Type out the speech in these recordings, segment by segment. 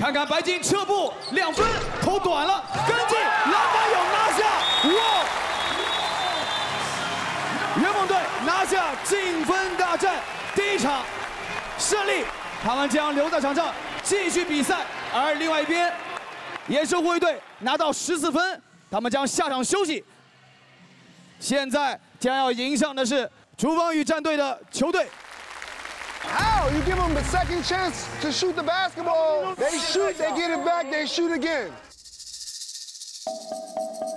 看看白金撤步2分，头短了，跟进篮板有拿下，哇！圆梦队拿下净分大战第一场胜利，他们将留在场上继续比赛。而另外一边，也是护卫队拿到14分，他们将下场休息。现在将要迎上的是厨房与战队的球队。 How? You give them a second chance to shoot the basketball. They shoot, they get it back, they shoot again.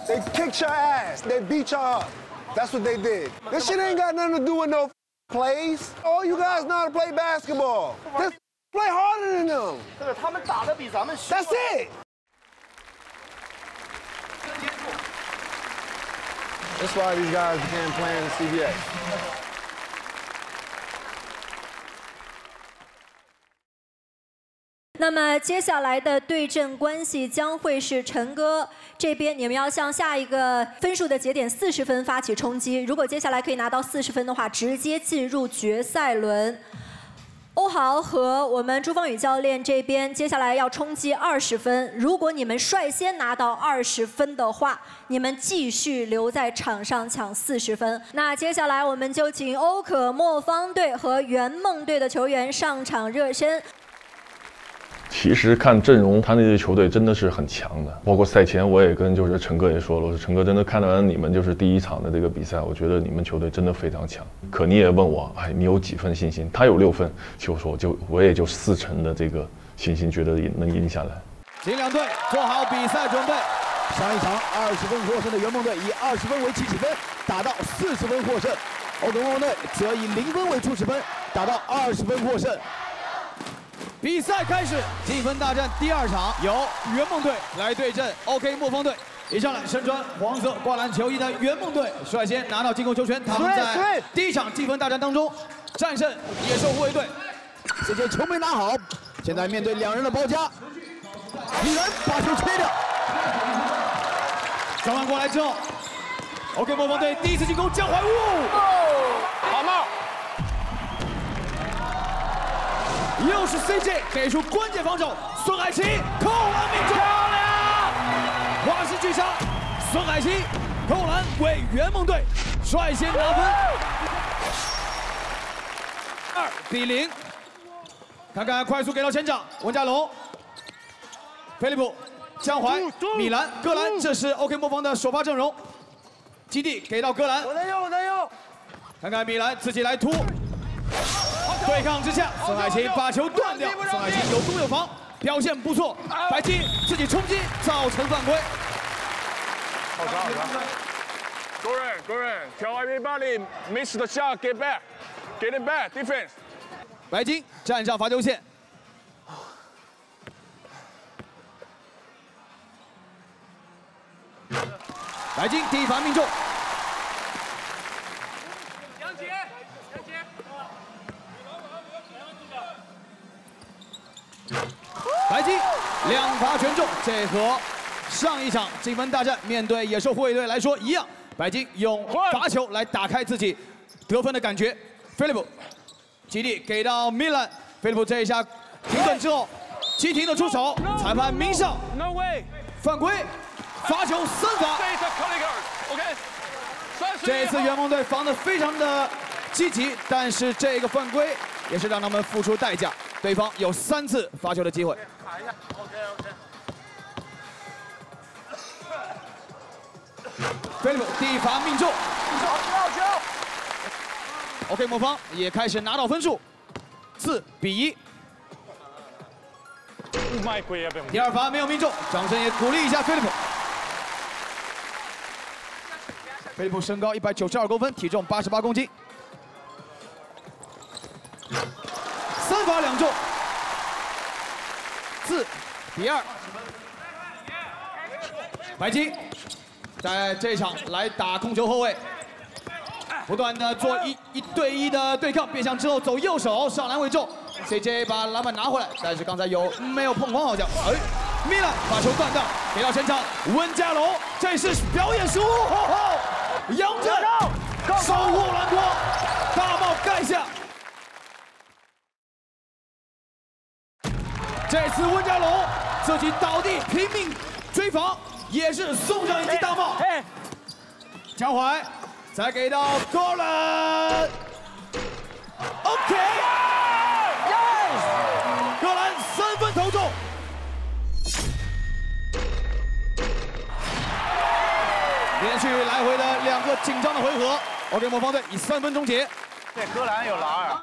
They kicked your ass, they beat y'all up. That's what they did. This shit ain't got nothing to do with no plays. All you guys know how to play basketball. Just play harder than them. That's it. That's why these guys began playing in the CBA. 那么接下来的对阵关系将会是陈哥这边，你们要向下一个分数的节点40分发起冲击。如果接下来可以拿到40分的话，直接进入决赛轮。欧豪和我们朱芳雨教练这边接下来要冲击20分。如果你们率先拿到20分的话，你们继续留在场上抢40分。那接下来我们就请欧可墨方队和圆梦队的球员上场热身。 其实看阵容，他那支球队真的是很强的。包括赛前，我也跟就是陈哥也说了，我说陈哥真的看完你们就是第一场的这个比赛，我觉得你们球队真的非常强。可你也问我，哎，你有几分信心？他有6分，就说我也就4成的这个信心，觉得能赢下来。请两队做好比赛准备。上一场20分获胜的圆梦队以20分为起始分，打到40分获胜；欧可墨队则以0分为初始分，打到20分获胜。 比赛开始，净分大战第2场由圆梦队来对阵 OK 墨方队。一上来身穿黄色灌篮球衣的圆梦队率先拿到进攻球权，他们在第1场净分大战当中战胜野兽护卫队。这些球没拿好，现在面对两人的包夹，一人把球吹掉。转换过来之后 ，OK 墨方队第1次进攻江淮雾，好帽。 又是 CJ 给出关键防守，孙海琴扣篮命中，漂亮！花式巨杀，孙海琴扣篮为圆梦队率先拿分，2-0。看看快速给到前场，文佳龙、菲利普、江淮、米兰、戈兰，这是 OK 魔方的首发阵容。基地给到戈兰，我在右。看看米兰自己来突。 对抗之下，孙海琴把球断掉。孙海琴有攻有防，表现不错。白金自己冲击造成犯规。Goran, tell everybody miss the shot, get back, get it back, defense. 白金站上罚球线。白金第1罚命中。 白金2罚全中，这和上一场净分大战面对野兽护卫队来说一样，白金用罚球来打开自己得分的感觉。菲利普，基地给到米兰，菲利普这一下停顿之后，急停的出手，裁判鸣哨，犯规，罚球3罚。这一次圆梦队防得非常的积极，但是这个犯规也是让他们付出代价。 对方有3次罚球的机会。菲利普第1罚命中。OK， 魔方也开始拿到分数，4-1。第2罚没有命中，掌声也鼓励一下菲利普。菲利普身高192公分，体重88公斤。 3罚2中，4-2。白金在这场来打控球后卫，不断的做1对1的对抗，变向之后走右手上篮为重 ，CJ 把篮板拿回来，但是刚才没有碰框好像。哎，米兰把球断掉，给到前场温家龙，这是表演失误，杨振守护篮筐，大帽盖下。这次温家龙自己倒地拼命追防，也是送上一记大帽。哎，脚踝再给到 Goran。OK， Goran三分投中。 连续来回的两个紧张的回合 ，OK， 魔方队以三分终结。对，格兰有篮。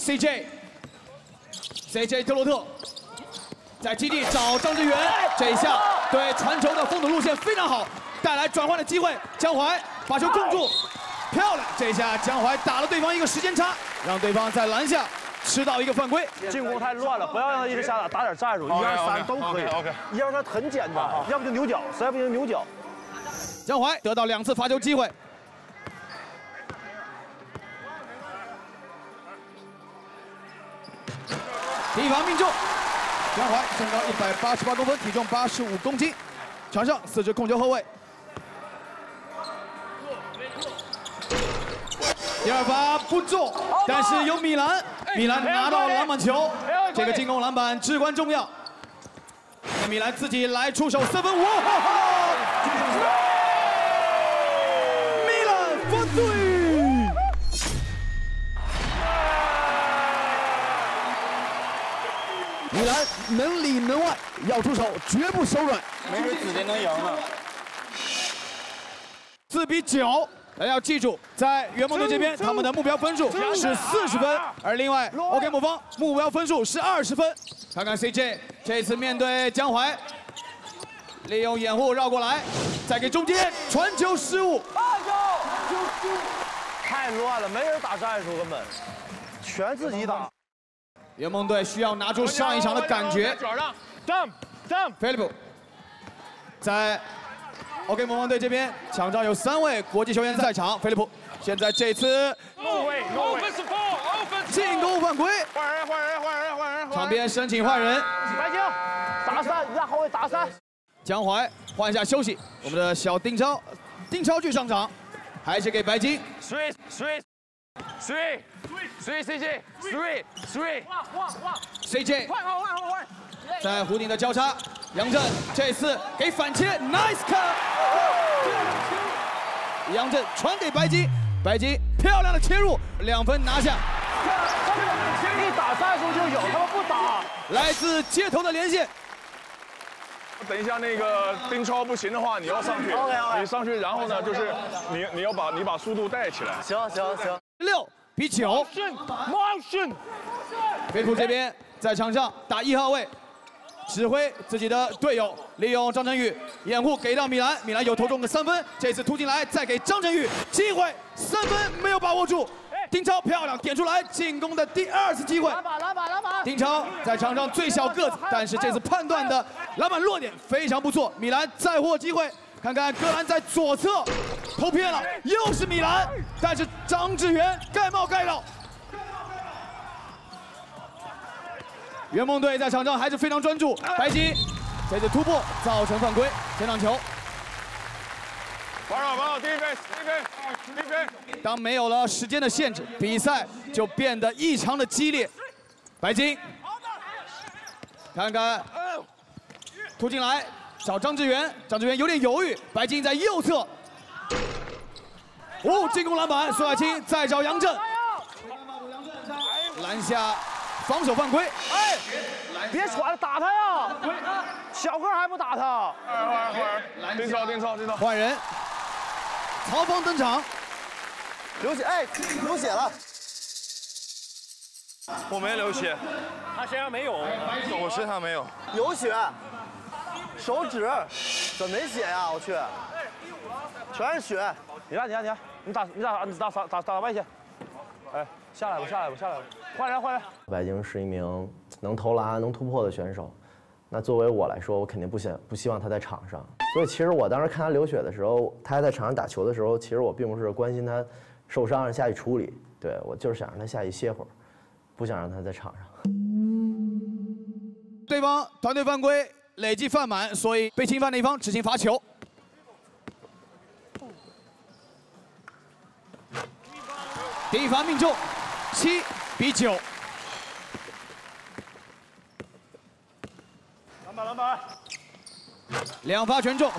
4-5 ，CJ 德洛特在基地找张志远，这一下对传球的封堵路线非常好，带来转换的机会。江淮把球控住，漂亮！这一下江淮打了对方一个时间差，让对方在篮下吃到一个犯规。进攻太乱了，不要让他一直瞎打，打点战术，1、2、3都可以。1、2、3很简单，要不就牛角，实在不行牛角。江淮得到2次罚球机会。 提防命中，江淮身高188公分，体重85公斤，场上4支控球后卫。2发不中，但是有米兰，米兰拿到篮板球，这个进攻篮板至关重要。米兰自己来出手三分，哇！米兰犯规。 米兰能里能外，要出手绝不手软。没准自己能赢了。4-9，大家要记住，在圆梦队这边，他们的目标分数是40分，而另外 OK 魔方目标分数是20分。看看 CJ 这次面对江淮，利用掩护绕过来，再给中间传球失误。太乱了，没人打战术，根本全自己打。 圆梦队需要拿出上一场的感觉。Jump，Philip， 在 OK 魔方队这边，场上有3位国际球员在场。Philip， 现在这次进攻犯规，换人，场边申请换人。白晶打三，让后卫打三。江淮换一下休息，我们的小丁超，丁超去上场，还是给白晶。 CJ， 在弧顶的交叉，杨震这次给反切 ，nice cut， 杨震传给白金，白金漂亮的切入，2分拿下。一打战术就有，他们不打。来自街头的连线。等一下，那个丁超不行的话，你要上去，你上去，然后呢，就是你要把速度带起来。行。6-9，飞兔这边在场上打1号位，指挥自己的队友，利用张晨宇掩护给到米兰，米兰有投中个3分，这次突进来再给张晨宇机会，3分没有把握住，丁超漂亮点出来，进攻的第2次机会。丁超在场上最小个子，但是这次判断的篮板落点非常不错，米兰再获机会。 看看格兰在左侧投偏了，又是米兰，但是张志源盖帽盖到。圆梦队在场上还是非常专注，白金这次突破造成犯规，前场球。当没有了时间的限制，比赛就变得异常的激烈。白金，看看突进来。 找张志源，张志源有点犹豫。白金在右侧，进攻篮板。苏亚青再找杨震，篮下防守犯规。哎，别传了，打他呀！小个还不打他。丁超，换人。曹芳登场，流血，流血了。我没流血，他身上没有，我身上没有，有血。 手指怎么没血呀？我去，全是血！你看，你打外线。哎，下来吧。换人。白晶是一名能投篮、能突破的选手，那作为我来说，我肯定不希望他在场上。所以其实我当时看他流血的时候，他还在场上打球的时候，其实我并不是关心他受伤下去处理，对我就是想让他下去歇会儿，不想让他在场上。对方团队犯规。 累计犯满，所以被侵犯的一方执行罚球。第1发命中，7-9。篮板，两发全中。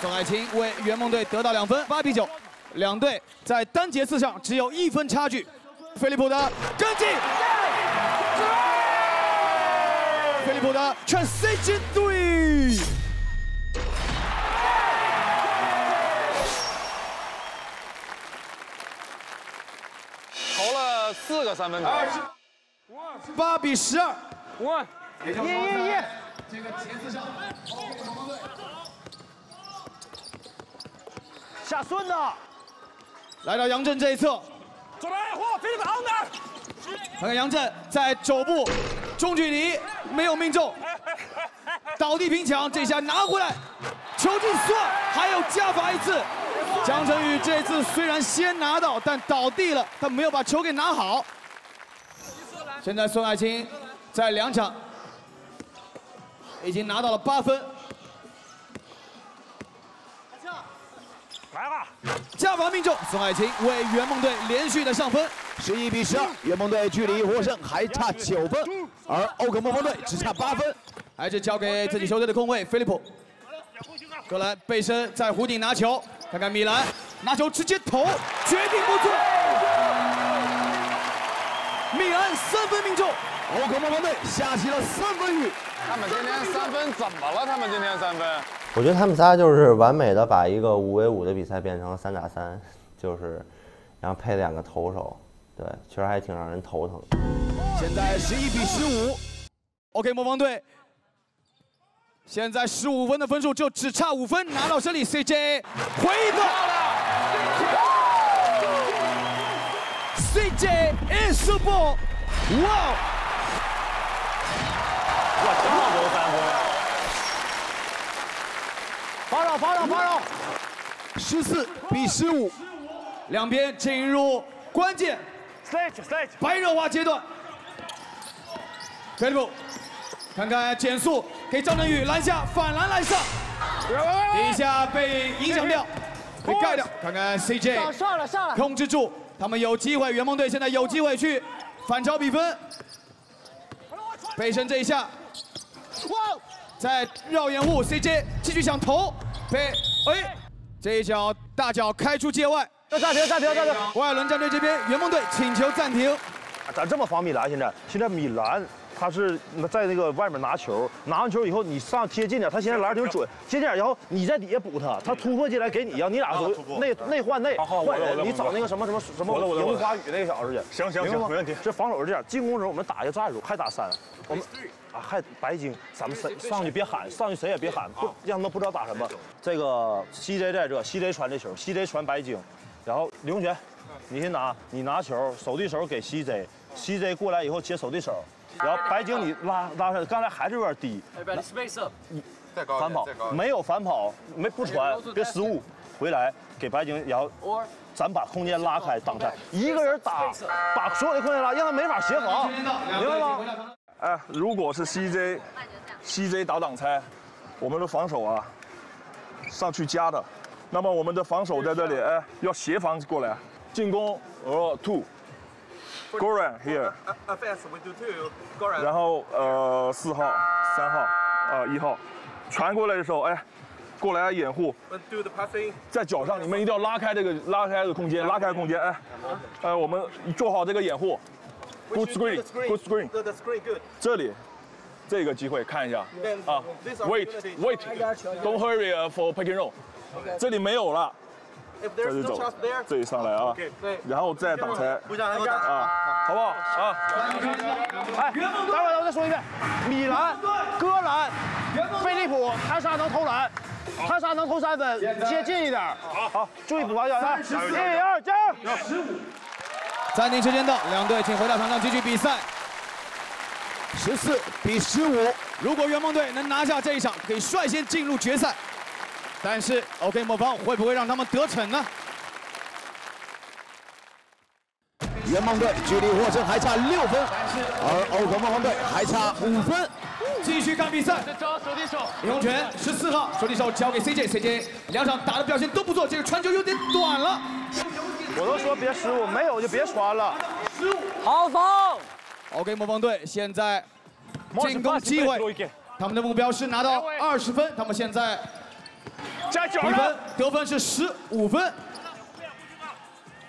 宋海清为圆梦队得到两分，8比9。两队在单节次上只有1分差距。菲利普的跟进，菲利普的 transition three。投了4个三分球。8比12。耶！这个节次上，下孙子，来到杨震这一侧。 左边或菲利普 under， 看看杨震在肘部中距离没有命中，倒地平抢，这下拿回来，球进算，还有加罚一次。江晨宇这次虽然先拿到，但倒地了，他没有把球给拿好。现在孙海清在2场已经拿到了8分。来吧！加罚命中，宋海清为圆梦队连续的上分，11比12，圆梦队距离获胜还差9分，而欧克魔方队只差8分，还是交给自己球队的控卫菲利普。格兰背身在弧顶拿球，看看米兰拿球直接投，决定不错。米兰3分命中，欧克魔方队下起了3分雨。他们今天3分怎么了？他们今天3分。 我觉得他们仨就是完美的把一个5v5的比赛变成3打3，就是，然后配2个投手，对，确实还挺让人头疼。现在11比15 ，OK， 魔方队，现在15分的分数就只差5分拿到胜利 ，CJ 回到了 ，CJ is the ball， 哇！哇，这么多3分啊！ 防守！14比15，两边进入关键白热化阶段。菲利普，看看减速给张振宇拦下，反篮来上，一下被影响掉，被盖掉。看看 CJ 上了，控制住，他们有机会，圆梦队现在有机会去反超比分。背身这一下，哇！ 在绕掩护 ，CJ 继续想投，这一脚大脚开出界外。暂停！外轮战队这边，圆梦队请求暂停。咱这么防米兰，现在米兰他是在那个外面拿球，拿完球以后你上贴近点，他现在篮挺准，贴近点，然后你在底下补他，他突破进来给你，然后你俩内换内换人，你找那个什么杨花雨那个小子去。行，没问题。这防守是这样，进攻时候我们打一个战术，还打3。 我们啊，还白金，咱们上去别喊，上去谁也别喊，不让他们不知道打什么。这个 CJ 在这 ，CJ 传这球 ，CJ 传白金，然后李洪权，你先拿，你拿球，手递手给 CJ，CJ 过来以后接手递手，然后白金你拉上，刚才还是有点低，你反跑，没有反跑，不传，别失误，回来给白金，然后。 咱把空间拉开，挡拆，一个人打，把所有的空间拉，让他没法协防，明白吗？哎，如果是 CJ 打挡拆，我们的防守啊，上去夹的，那么我们的防守在这里，哎，要协防过来，进攻，two Goran here， 然后4号、3号，1号，传过来的时候，哎。 过来掩护，在脚上，你们一定要拉开这个空间，拉开空间，我们做好这个掩护 ，good screen，good screen， 这里，这个机会看一下啊 ，wait，don't hurry for pick and roll， 这里没有了，这里走，这里上来啊，然后再挡拆，啊，好不好啊？哎，待会儿我再说一遍，米兰、戈兰、菲利普，他仨能投篮。 他仨能投3分，接近一点。好，注意补防要塞。1比2，加油！暂停时间到，两队请回到场上继续比赛。14比15，如果圆梦队能拿下这一场，可以率先进入决赛。但是 ，OK 魔方会不会让他们得逞呢？圆梦队距离获胜还差6分，而欧克魔方队还差5分。 继续看比赛。李洪权14号手递手交给 CJ，CJ 2场打的表现都不错，这个传球有点短了。我都说别失误，没有就别传了。好防。OK， 魔方队现在进攻机会他们的目标是拿到20分，他们现在比分得分是15分，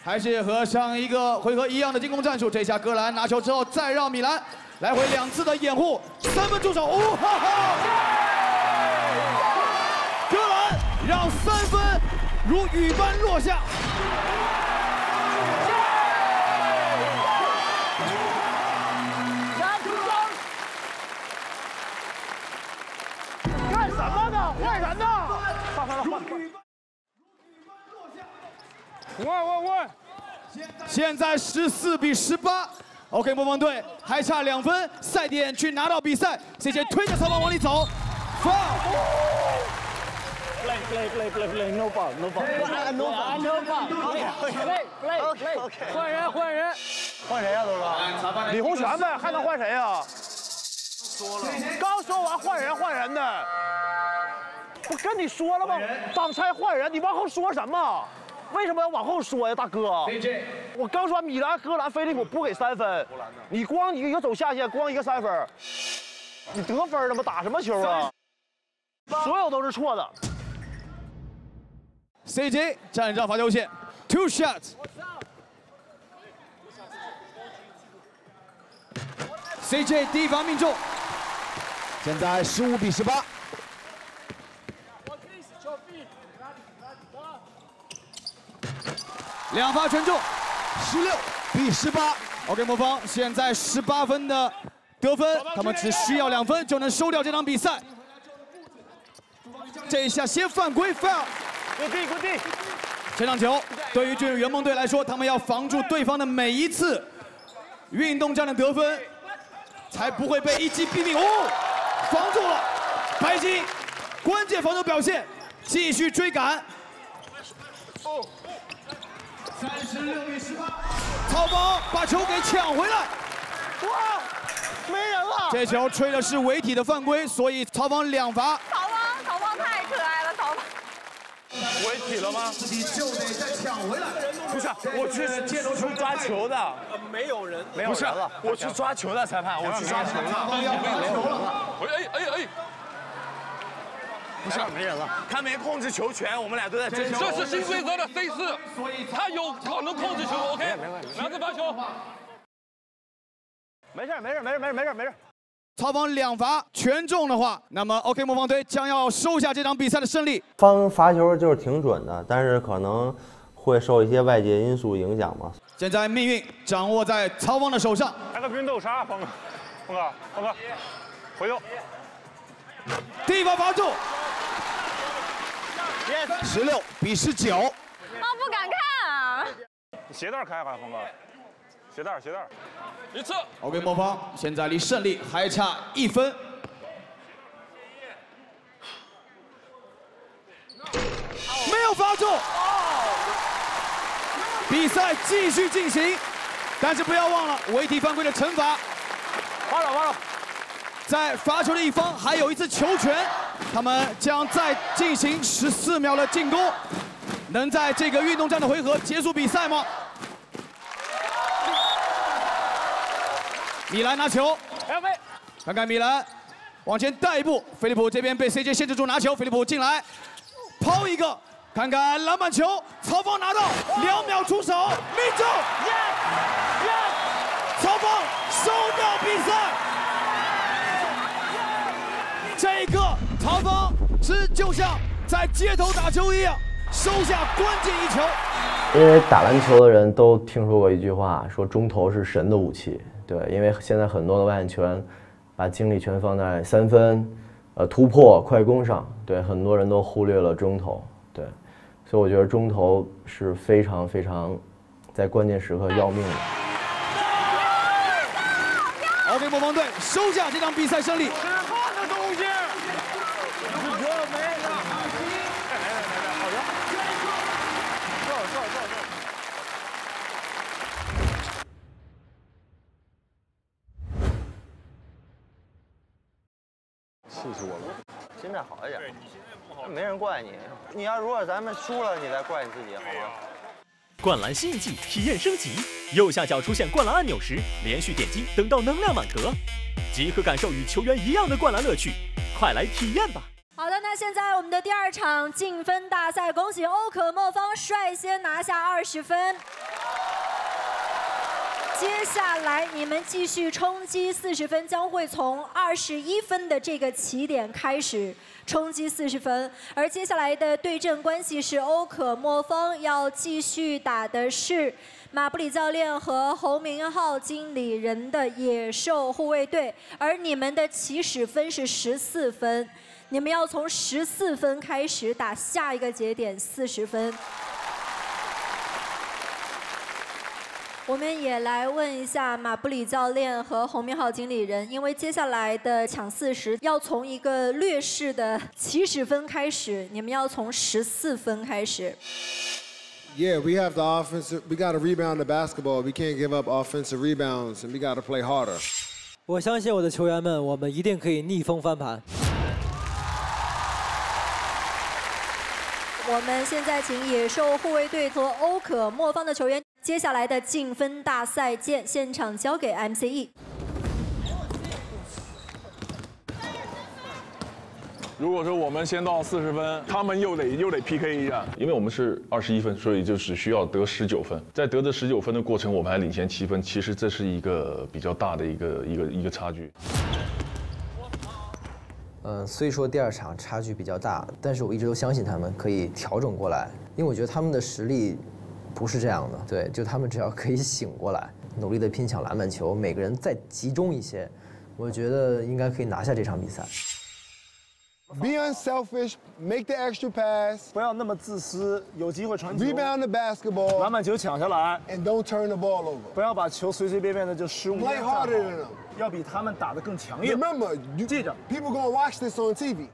还是和上一个回合一样的进攻战术。这下戈兰拿球之后再让米兰来回两次的掩护，3分出手，哦哈哈！戈兰让3分如雨般落下。 换人呢！换！现在14比18 ，OK， 魔方队还差2分，赛点去拿到比赛。CJ 推着曹芳往里走 ，foul！ 换人，换人，换谁呀？都是李洪泉呗，还能换谁呀？刚说完换人，换人的。 我跟你说了吗？挡拆换人，你往后说什么？为什么要往后说呀，大哥？我刚说米兰、荷兰、菲利普不给3分，你光一个走下线，光一个3分，你得分了吗？打什么球啊？所有都是错的。CJ 站上罚球线 ，two shots。CJ 第一罚命中，现在15比18。 2发全中，16比18。OK， 魔方现在18分的得分，他们只需要2分就能收掉这场比赛。这一下先犯规 ，foul。滚地！这场球对于这圆梦队来说，他们要防住对方的每一次运动战的得分，才不会被一击毙命。哦，防住了，白金关键防守表现，继续追赶。哦。 36比18，曹芳把球给抢回来。哇，没人了！这球吹的是违体的犯规，所以曹芳2罚。曹芳太可爱了，曹芳。违体了吗？你就得再抢回来。不是，我去抓球的。没有人了。我去抓球的裁判，我去抓球的。曹芳要抓球了。哎！ 不是没人了，他没控制球权，我们俩都在争球。这是新规则的 C4， 他有可能控制球。OK， 拿着罚球。没事。曹芳2罚全中的话，那么 OK 魔方队将要收下这场比赛的胜利。方罚球就是挺准的，但是可能会受一些外界因素影响嘛。现在命运掌握在曹芳的手上。来个冰豆沙，方哥，回右。第1罚罚中。 16比19，妈不敢看啊！鞋带开吧，峰哥，鞋带。1次。OK， 魔方现在离胜利还差1分。没有罚中。比赛继续进行，但是不要忘了违体犯规的惩罚。完了。在罚球的一方还有1次球权。 他们将再进行14秒的进攻，能在这个运动战的回合结束比赛吗？米兰拿球，看看米兰往前带一步，菲利普这边被 CJ 限制住拿球，菲利普进来抛一个，看看篮板球，曹芳拿到2秒出手命中，曹芳收掉比赛。 这一刻，曹芳就像在街头打球一样，收下关键一球。因为打篮球的人都听说过一句话，说中投是神的武器。对，因为现在很多的外线拳，把精力全放在3分、突破、快攻上。对，很多人都忽略了中投。对，所以我觉得中投是非常在关键时刻要命的。 OK， 魔方队收下这场比赛胜利。吃饭的东西，我没了。好呀，气死我了。现在好一点，没人怪你。你要如果咱们输了，你再怪你自己，好吗？ 灌篮新技体验升级，右下角出现灌篮按钮时，连续点击，等到能量满格，即可感受与球员一样的灌篮乐趣。快来体验吧！好的，那现在我们的第二场竞分大赛，恭喜欧可墨方率先拿下20分。 接下来你们继续冲击40分，将会从21分的这个起点开始冲击40分。而接下来的对阵关系是欧可墨方要继续打的是马布里教练和侯明昊经理人的野兽护卫队，而你们的起始分是14分，你们要从14分开始打下一个节点40分。 我们也来问一下马布里教练和侯明昊经理人，因为接下来的抢40要从一个劣势的起始分开始，你们要从14分开始。Yeah, we have the offensive. We got to rebound the basketball. We can't give up offensive rebounds, and we got to play harder. 我相信我的球员们，我们一定可以逆风翻盘。我们现在请野兽护卫队和欧可墨方的球员。 接下来的竞分大赛见，现场交给 MCE。如果说我们先到40分，他们又得 PK 一下，因为我们是21分，所以就只需要得19分。在得这19分的过程，我们还领先7分，其实这是一个比较大的一个差距。虽说第二场差距比较大，但是我一直都相信他们可以调整过来，因为我觉得他们的实力。 不是这样的，对，就他们只要可以醒过来，努力的拼抢篮板球，每个人再集中一些，我觉得应该可以拿下这场比赛。Be unselfish, make the extra pass. 不要那么自私，有机会传球。Rebound the basketball. 篮板球抢下来。And don't turn the ball over. 不要把球随随便便的就失误。Play harder than them. 要比他们打得更强硬。Remember,记着 people gonna watch this on TV.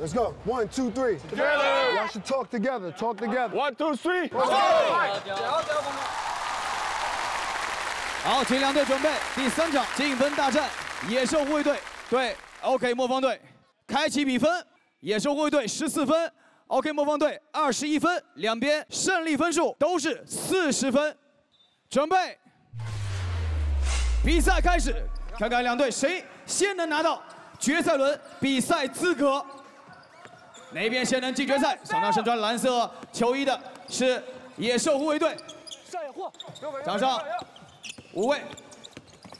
Let's go. 1, 2, 3. Together. Y'all should talk together. Talk together. 1, 2, 3. Let's go. 好，请两队准备第三场竞分大战，野兽护卫队对 OK 魔方队，开启比分，野兽护卫队14分 ，OK 魔方队21分，两边胜利分数都是40分。准备，比赛开始，看看两队谁先能拿到决赛轮比赛资格。 哪边先能进决赛？场上身穿蓝色球衣的是野兽护卫队。上野护，场上5位：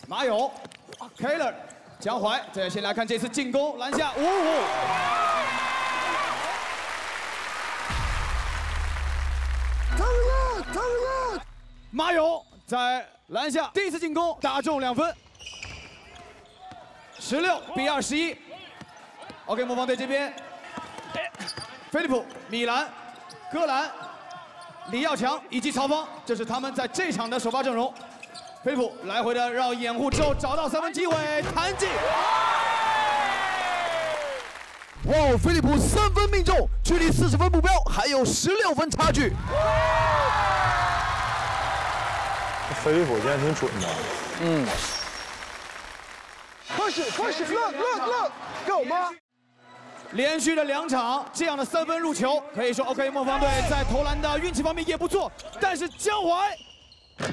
马勇、Keller、江淮。再先来看这次进攻篮下，5-5。投入！马勇在篮下第一次进攻打中2分，16比21。OK， 魔方队这边。 菲利普、米兰、戈兰、李耀强以及曹芳，这是他们在这场的首发阵容。菲利普来回的绕掩护之后，找到3分机会，弹进。哇！菲利普3分命中，距离40分目标还有16分差距。菲利普今天挺准的。嗯。开始，乐 ，Go 吗？ 连续的2场这样的3分入球，可以说 OK 魔方队在投篮的运气方面也不错，但是江淮 ，3，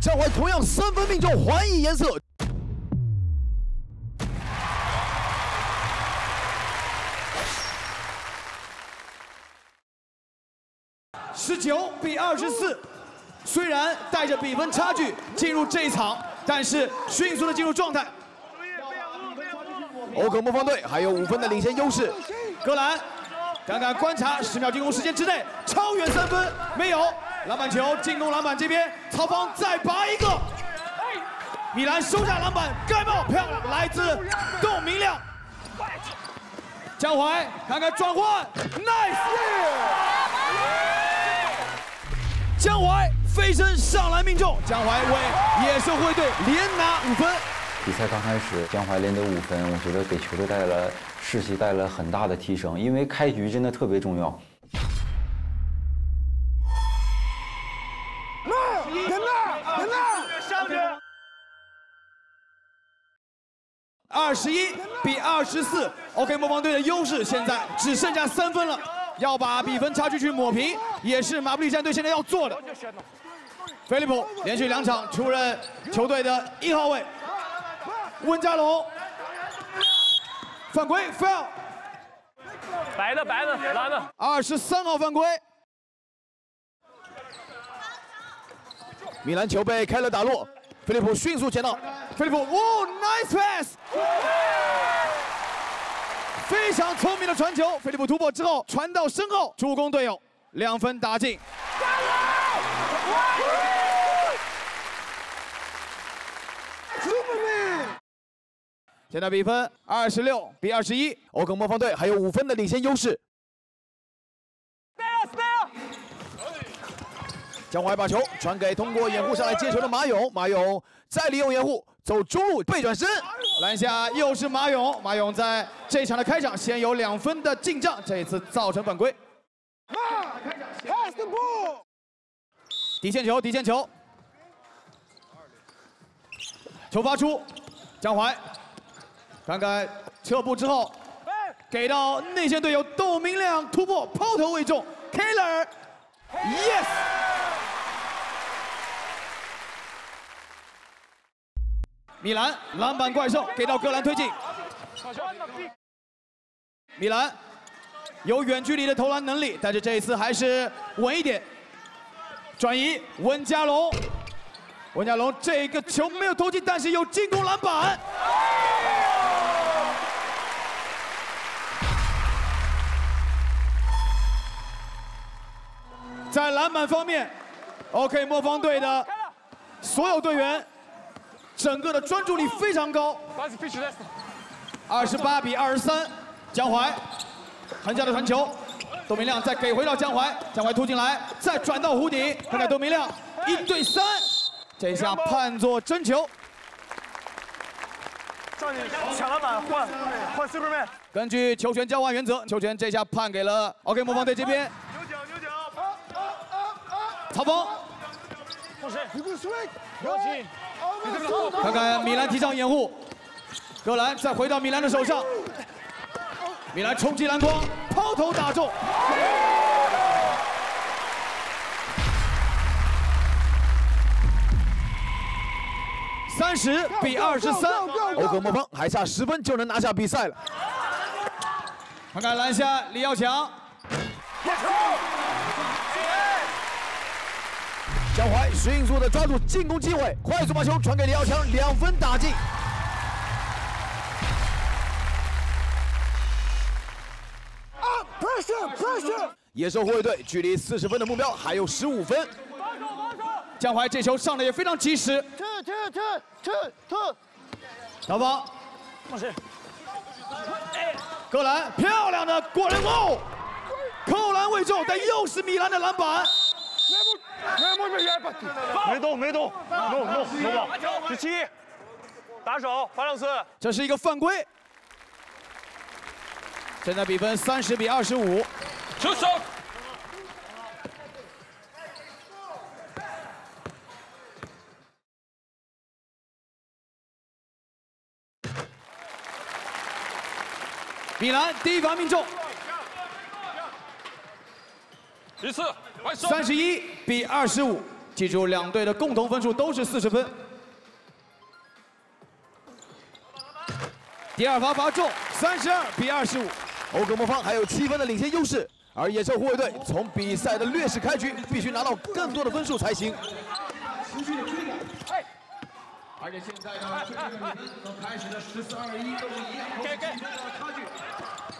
江淮同样3分命中，还以颜色。19比24，虽然带着比分差距进入这一场，但是迅速的进入状态。 欧可墨方队还有5分的领先优势。戈兰，看看观察10秒进攻时间之内，超远3分没有。篮板球进攻篮板这边，曹芳再拔一个。米兰收下篮板，盖帽漂亮，来自窦明亮。江淮，看看转换 ，nice。江淮飞身上篮命中，江淮为野兽护卫队连拿5分。 比赛刚开始，江淮连得5分，我觉得给球队带来士气，带来很大的提升。因为开局真的特别重要。那！21比24 ，OK 魔方队的优势现在只剩下3分了，要把比分差距去抹平，也是马布里战队现在要做的。菲利普连续2场出任球队的1号位。温家龙犯规 ，foul。白的，蓝的。23号犯规。米兰球被开了打落，菲利普迅速前到。菲利普，哦 ，nice pass。非常聪明的传球，菲利普突破之后传到身后，助攻队友，2分打进。 现在比分26比21，欧肯波方队还有5分的领先优势。江淮把球传给通过掩护上来接球的马勇，马勇再利用掩护走中路背转身篮下，又是马勇。马勇在这场的开场先有2分的进账，这一次造成犯规。底线球，球发出，江淮。 看看撤步之后，给到内线队友窦明亮突破，抛投未中 ，Keller， yes。米兰篮板怪兽给到戈兰推进，米兰有远距离的投篮能力，但是这一次还是稳一点，转移温家龙，温家龙这个球没有投进，但是有进攻篮板。 在篮板方面 ，OK 魔方队的所有队员，整个的专注力非常高。28比23，江淮横向的传球，窦明亮再给回到江淮，江淮突进来，再转到弧顶，看看窦明亮1对3，这下判作真球。叫你抢篮板换 Superman。根据球权交换原则，球权这下判给了 OK 魔方队这边。 曹峰，看看米兰提上掩护，戈兰再回到米兰的手上，米兰冲击篮筐，抛投打中。30比23，欧肯波方还差10分就能拿下比赛了。看看篮下李耀强。 江淮迅速的抓住进攻机会，快速把球传给李耀强，2分打进。野兽护卫队距离40分的目标还有15分。江淮这球上的也非常及时。曹芳，戈兰漂亮的过人后，扣篮未中，但又是米兰的篮板。 没动 ，no， 17，打手，罚两次，这是一个犯规。现在比分30比25，出手。米兰第1罚命中。 31比25，记住两队的共同分数都是40分。第2罚罚中，32比25，欧肯波方还有7分的领先优势，而野兽护卫队从比赛的劣势开局，必须拿到更多的分数才行。而且现在呢，最后的比分从开始的14-21都是1分差距。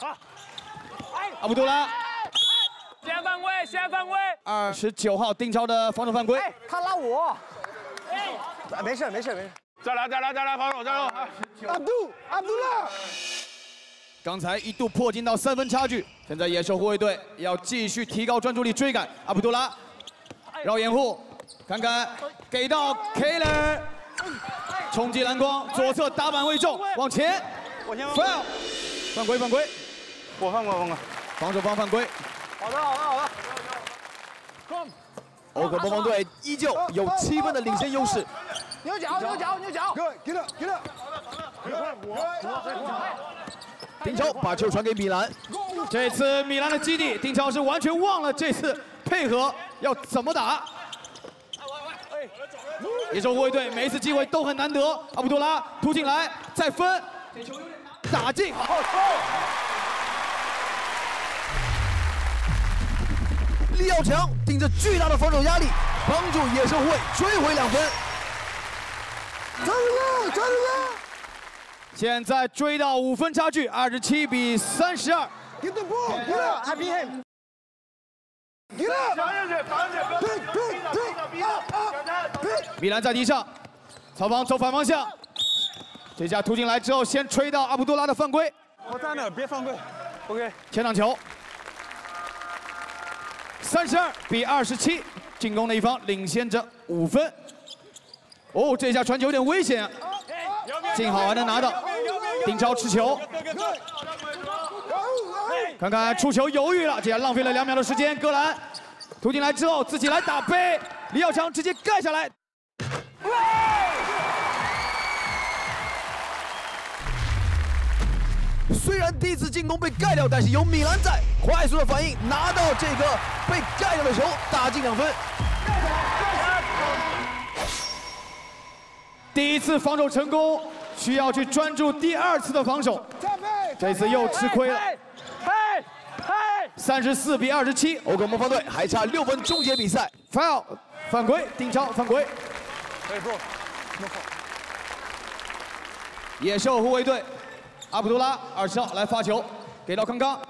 好，阿卜杜拉。 先犯规！29号丁超的防守犯规，他拉我，没事。再来，防守！阿杜拉，刚才一度迫近到3分差距，现在野兽护卫队要继续提高专注力追赶。阿卜杜拉绕掩护，看看给到 Keller， 冲击篮筐，左侧打板未中，往前，犯规！我犯规！防守方犯规。 好的。欧肯波方队依旧有7分的领先优势。牛角！丁超把球传给米兰，这次米兰的基地，丁超是完全忘了这次配合要怎么打。野手护卫队每一次机会都很难得。阿卜杜拉突进来，再分，打进。好李耀强顶着巨大的防守压力，帮助野兽会追回2分。加油！加油！现在追到5分差距，27比32。Get the ball! Get up! I beat him. Get up! 米兰在地上，曹芳走反方向，这下突进来之后，先吹到阿卜杜拉的犯规。我站那，别犯规。OK。前场球。 32比27，进攻的一方领先着5分。哦，这下传球有点危险，幸好还能拿到。丁超持球，看看出球犹豫了，这下浪费了2秒的时间。戈兰突进来之后自己来打背，李耀强直接盖下来。虽然第一次进攻被盖掉，但是有米兰在，快速的反应拿到这个被盖掉的球，打进2分。第一次防守成功，需要去专注第2次的防守，这次又吃亏了。34比27，欧克魔方队还差6分终结比赛。foul 犯规，丁超犯规。野兽护卫队。 阿卜杜拉20号来发球，给到康康。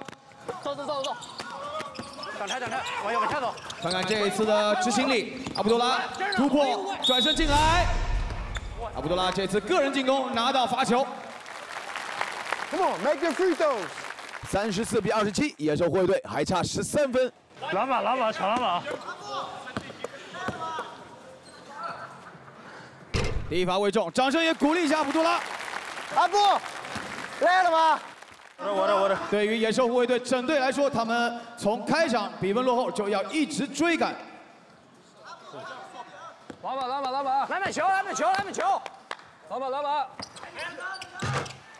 走，展开，往下走。看看这一次的执行力，阿卜杜拉突破，转身进来。阿卜杜拉这次个人进攻拿到罚球。Come on, make the free throws。34比27，野兽护卫队还差13分。篮板，抢篮板啊！第一罚未中，掌声也鼓励一下阿卜杜拉。阿布。 累了吗？我这。对于野兽护卫队整队来说，他们从开场比分落后就要一直追赶。篮板！篮板球！篮板！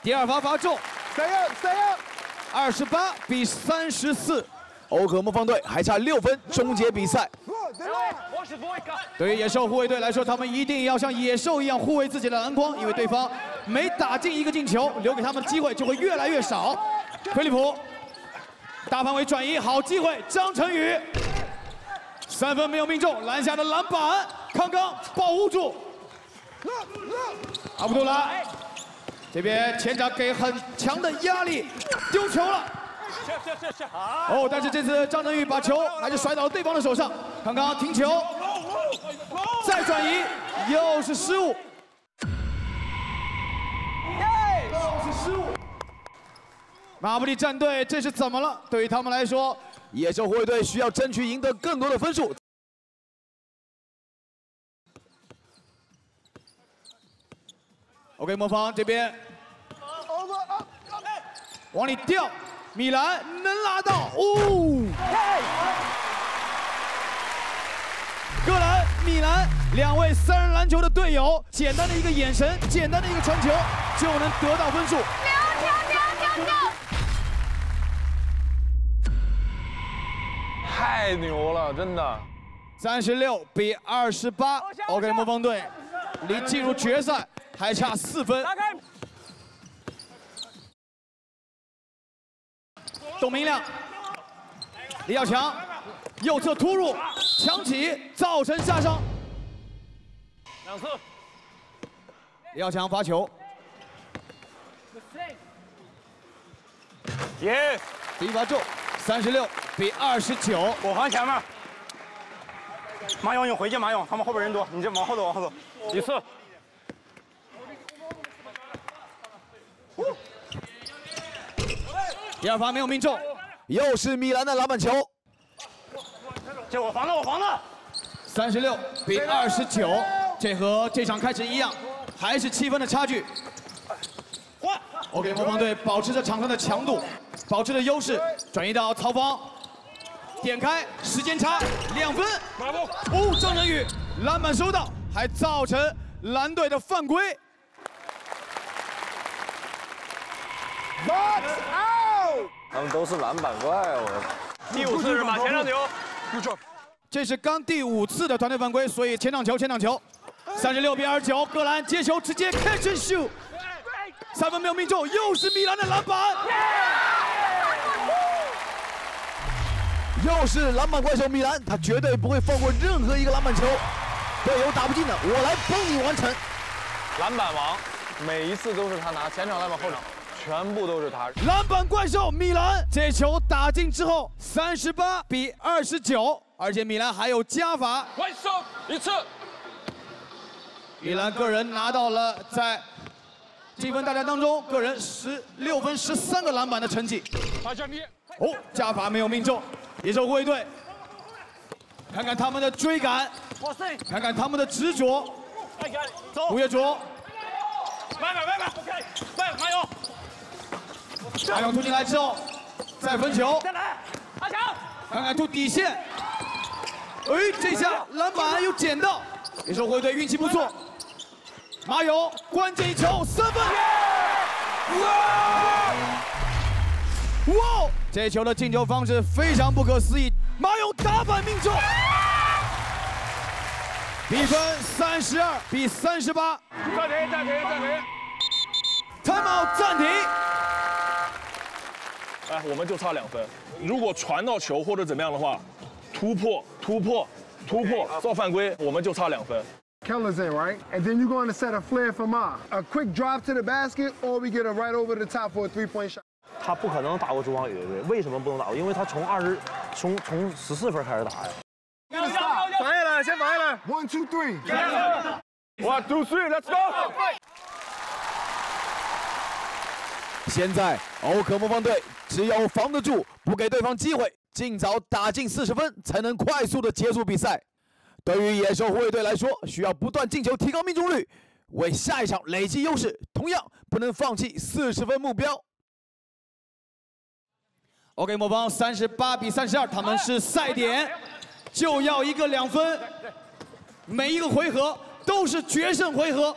第2罚罚中。加油！28比34，欧克魔方队还差6分终结比赛。对于野兽护卫队来说，他们一定要像野兽一样护卫自己的篮筐，因为对方。 每打进一个进球，留给他们的机会就会越来越少。菲利普大范围转移，好机会！张晨宇3分没有命中，篮下的篮板，康康保护住。阿卜杜拉这边前场给很强的压力，丢球了。哦，但是这次张晨宇把球还是甩到了对方的手上。康康停球，再转移，又是失误。 马布里战队这是怎么了？对于他们来说，野兽护卫队需要争取赢得更多的分数。OK， 魔方这边往里掉，米兰能拿到哦！戈兰、米兰2位3人篮球的队友，简单的一个眼神，简单的一个传球就能得到分数。 太牛了，真的！36比28 ，OK， 魔方队离进入决赛还差4分。董明亮、李耀强右侧突入，强起造成下伤。2次。李耀强罚球。 耶！ 第1罚中，36比29。我防前面。马勇，你回去，马勇，他们后边人多，你这往后走，往后走。1次。第2罚没有命中，又是米兰的篮板球。这我防的。36比29，这和这场开始一样，还是7分的差距。 OK， 魔方队保持着场上的强度，保持着优势，转移到曹芳，点开时间差2分。哦，张晨宇篮板收到，还造成蓝队的犯规。Box out！ 他们都是篮板怪哦。第5次是马前上球。这是刚第5次的团队犯规，所以前场球。36比29，戈兰接球直接 catch and shoot， 三分没有命中，又是米兰的篮板，又是篮板怪兽米兰，他绝对不会放过任何一个篮板球。队友打不进的，我来帮你完成。篮板王，每一次都是他拿，前场篮板后场。 全部都是他！篮板怪兽米兰，这球打进之后，38比29，而且米兰还有加罚。外送一次。米兰个人拿到了在积分大战当中个人16分13个篮板的成绩。哦，加罚没有命中。野兽护卫队，看看他们的追赶，看看他们的执着。吴越卓，慢点，加油！ 阿勇突进来之后，再分球，再来，阿强，看看突底线，哎，这下篮板又捡到，野兽护卫队运气不错，马勇关键一球3分，哇，哇，这球的进球方式非常不可思议，马勇打板命中，比分32比38，暂停 ，timeout 暂停。 哎，我们就差2分。如果传到球或者怎么样的话，突破，造犯规，我们就差2分。Keller's in, right? And then you're going to set a flare for Ma. A quick drive to the basket, or we get a right over the top for a three-point shot. 他不可能打过中华女队，为什么不能打过？因为他从14分开始打呀。防下来，先防下来。1 2 3。1 2 3, let's go. 现在欧克魔方队只要防得住，不给对方机会，尽早打进40分，才能快速的结束比赛。对于野兽护卫队来说，需要不断进球，提高命中率，为下一场累积优势。同样不能放弃40分目标。OK， 魔方38比32，他们是赛点，就要一个2分，每一个回合都是决胜回合。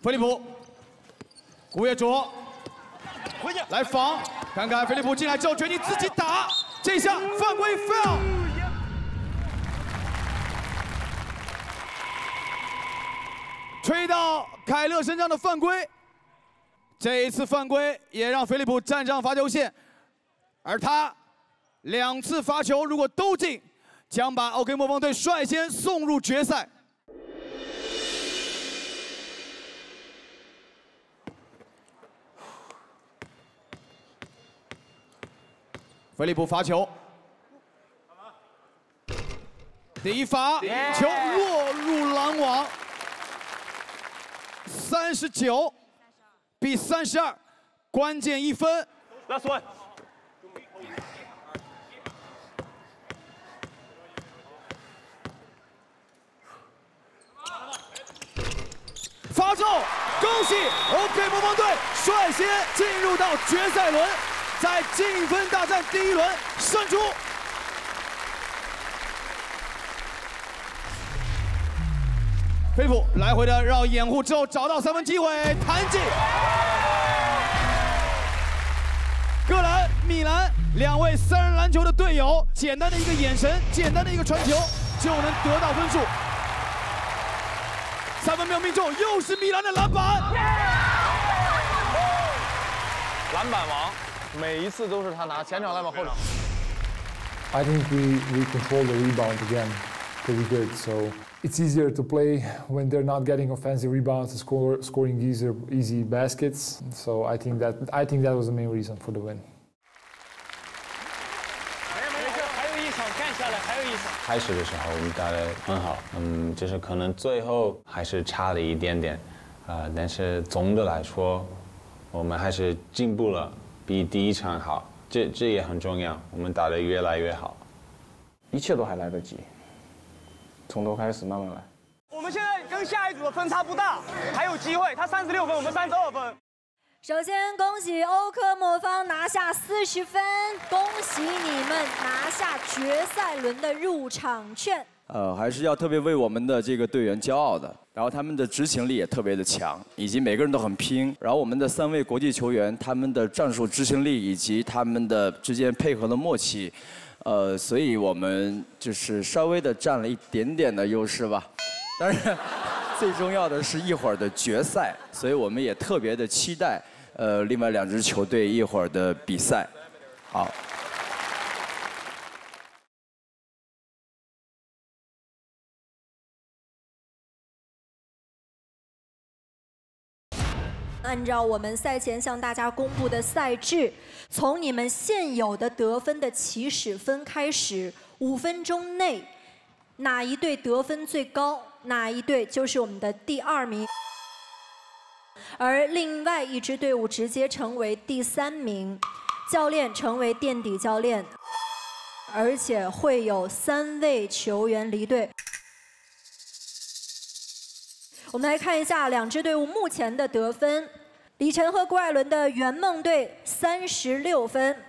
菲利普。 吴越卓来防，看看菲利普进来之后决定自己打，这下犯规 foul。吹到凯勒身上的犯规，这一次犯规也让菲利普站上罚球线，而他2次罚球如果都进，将把 OK 魔方队率先送入决赛。 菲利普罚球，第一罚球落入篮网，39比32，关键1分。Last one。罚中，恭喜 OK 魔方队率先进入到决赛轮。 在积分大战第1轮胜出。菲利普来回的绕掩护之后找到3分机会，弹进。戈兰、米兰2位3人篮球的队友，简单的一个眼神，简单的一个传球就能得到分数。3分没有命中，又是米兰的篮板。篮板王。 每一次都是他拿，前场篮板后场。I think we control the rebound again pretty good, so it's easier to play when they're not getting offensive rebounds, scoring easy baskets. So I think that was the main reason for the win. 没事，还有一场干下来，还有一场。开始的时候我们打得很好，就是可能最后还是差了一点点，但是总的来说，我们还是进步了。 比第一场好，这也很重要。我们打得越来越好，一切都还来得及，从头开始慢慢来。我们现在跟下一组的分差不大，还有机会。他36分，我们32分。首先恭喜欧克魔方拿下40分，恭喜你们拿下决赛轮的入场券。还是要特别为我们的这个队员骄傲的。 然后他们的执行力也特别的强，以及每个人都很拼。然后我们的3位国际球员，他们的战术执行力以及他们的之间配合的默契，所以我们就是稍微的占了一点点的优势吧。但是最重要的是一会儿的决赛，所以我们也特别的期待另外两支球队一会儿的比赛。好。 按照我们赛前向大家公布的赛制，从你们现有的得分的起始分开始，5分钟内哪一队得分最高，哪一队就是我们的第2名，而另外一支队伍直接成为第3名，教练成为垫底教练，而且会有3位球员离队。 我们来看一下两支队伍目前的得分，李晨和谷爱伦的圆梦队36分，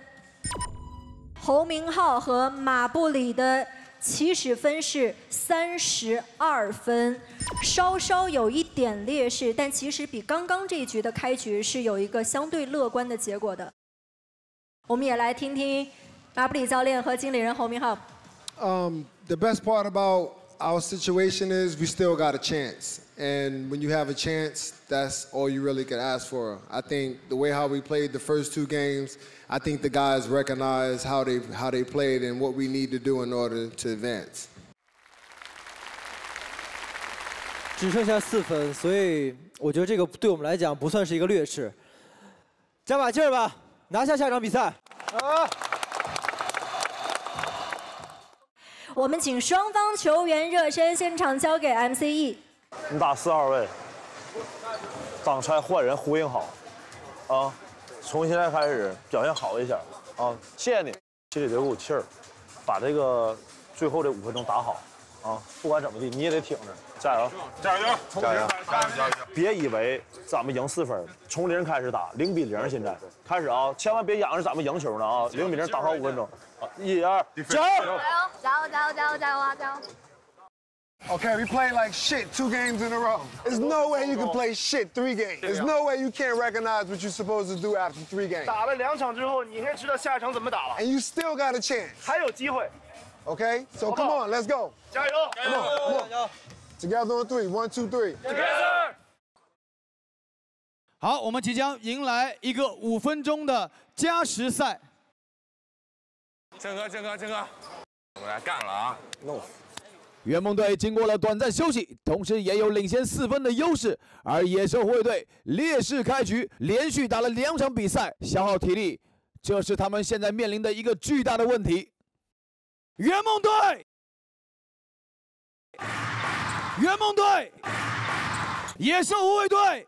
侯明昊和马布里的起始分是32分，稍稍有一点劣势，但其实比刚刚这一局的开局是有一个相对乐观的结果的。我们也来听听马布里教练和经理人侯明昊。The best part about our situation is we still got a chance. And when you have a chance, that's all you really could ask for. I think the way how we played the first 2 games, I think the guys recognize how they played and what we need to do in order to advance. 只剩下4分，所以我觉得这个对我们来讲不算是一个劣势。加把劲儿吧，拿下下场比赛。我们请双方球员热身，现场交给 MCE。 你打4号位，挡拆换人呼应好，啊，从现在开始表现好一下，啊，谢谢你，心里得有股气儿，把这个最后这5分钟打好，啊，不管怎么地你也得挺着，加油，加油，加油，加油！别以为咱们赢4分，从0开始打，0比0现在开始啊，千万别仰着咱们赢球呢啊，0比0打好5分钟，1、2，加油，加油，加油，加油，加油啊，加油！ Okay, we played like shit 2 games in a row. There's no way you can play shit 3 games. There's no way you can't recognize what you're supposed to do after 3 games. 打了2场之后，你应该知道下一场怎么打了。And you still got a chance. 还有机会。Okay, so come on, let's go. 加油！加油！加油！ Together on 3, 1, 2, 3. Together. 好，我们即将迎来一个5分钟的加时赛。郑哥，我们来干了啊！ No. 圆梦队经过了短暂休息，同时也有领先4分的优势，而野兽护卫队劣势开局，连续打了2场比赛，消耗体力，这是他们现在面临的一个巨大的问题。圆梦队，野兽护卫队。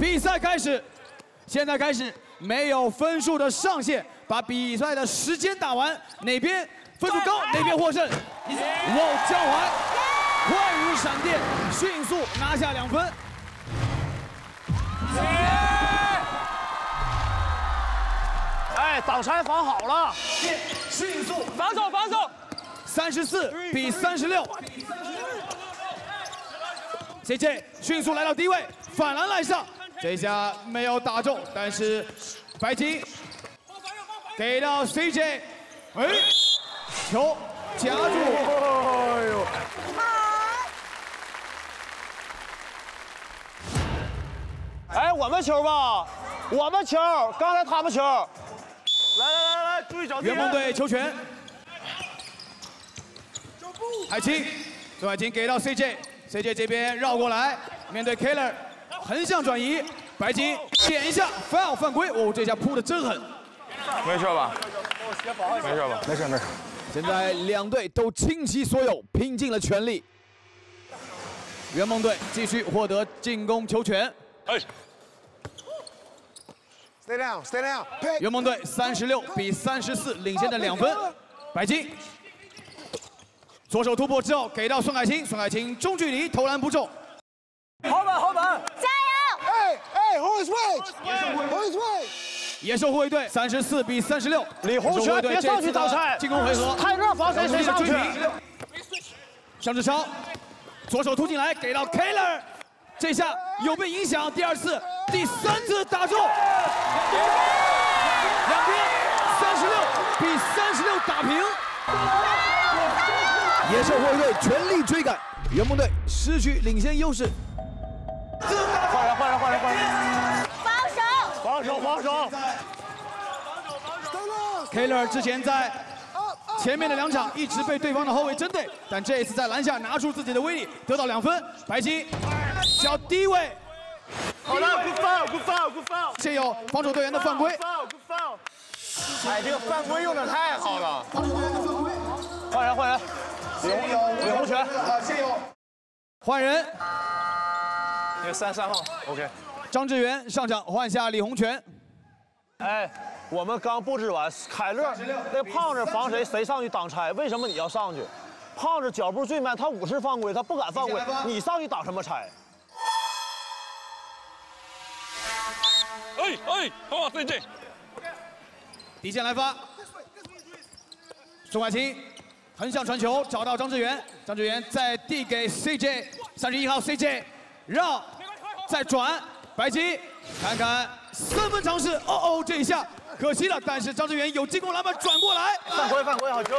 比赛开始，现在开始没有分数的上限，把比赛的时间打完，哪边分数高哪边获胜。漏交还，快如闪电，迅速拿下2分。哎，挡拆防好了，迅速防守。34比36。 CJ 迅速来到低位，反篮来上。 这下没有打中，但是白金给到 CJ， 哎，球夹住。哎呦！哎，我们球吧，我们球，刚才他们球。来，注意找地。圆梦队球权。海清，周海清给到 CJ，CJ 这边绕过来，面对 Keller。 横向转移，白金点一下 ，foul 犯规！哦，这下扑的真狠。没事吧？没事吧？没事。现在两队都倾其所有，拼尽了全力。圆梦队继续获得进攻球权。哎 ，Stay down, stay down。圆梦队36比34领先的2分。白金左手突破之后给到孙海清中距离投篮不中。好板。 野兽护卫队34比36，李洪泉别上去挡拆，进攻回合，泰勒防谁谁上去。上至超，左手突进来，给到 Keller， 这下有被影响，第二次、第三次打中，两边36比36打平。野兽护卫队全力追赶，圆梦队失去领先优势。换人！防守！ Keller 之前在前面的2场一直被对方的后卫针对，但这一次在篮下拿出自己的威力，得到2分。白金小低位，好了，不foul。现有防守队员的犯规。哎，这个犯规用的太好了。换人！李洪泉，现有换人。那个3号 ，OK。张志源上场换下李洪泉。哎。 我们刚布置完，凯乐那胖子防谁，谁上去挡拆？为什么你要上去？胖子脚步最慢，他50犯规，他不敢犯规，你上去挡什么拆？哎，好，对对，底线来发，钟凯青横向传球找到张志源，张志源再递给 CJ， 31号 CJ 绕，再转白棋，看看3分尝试，哦，这一下。 可惜了，但是张志源有进攻篮板转过来，犯规，好球！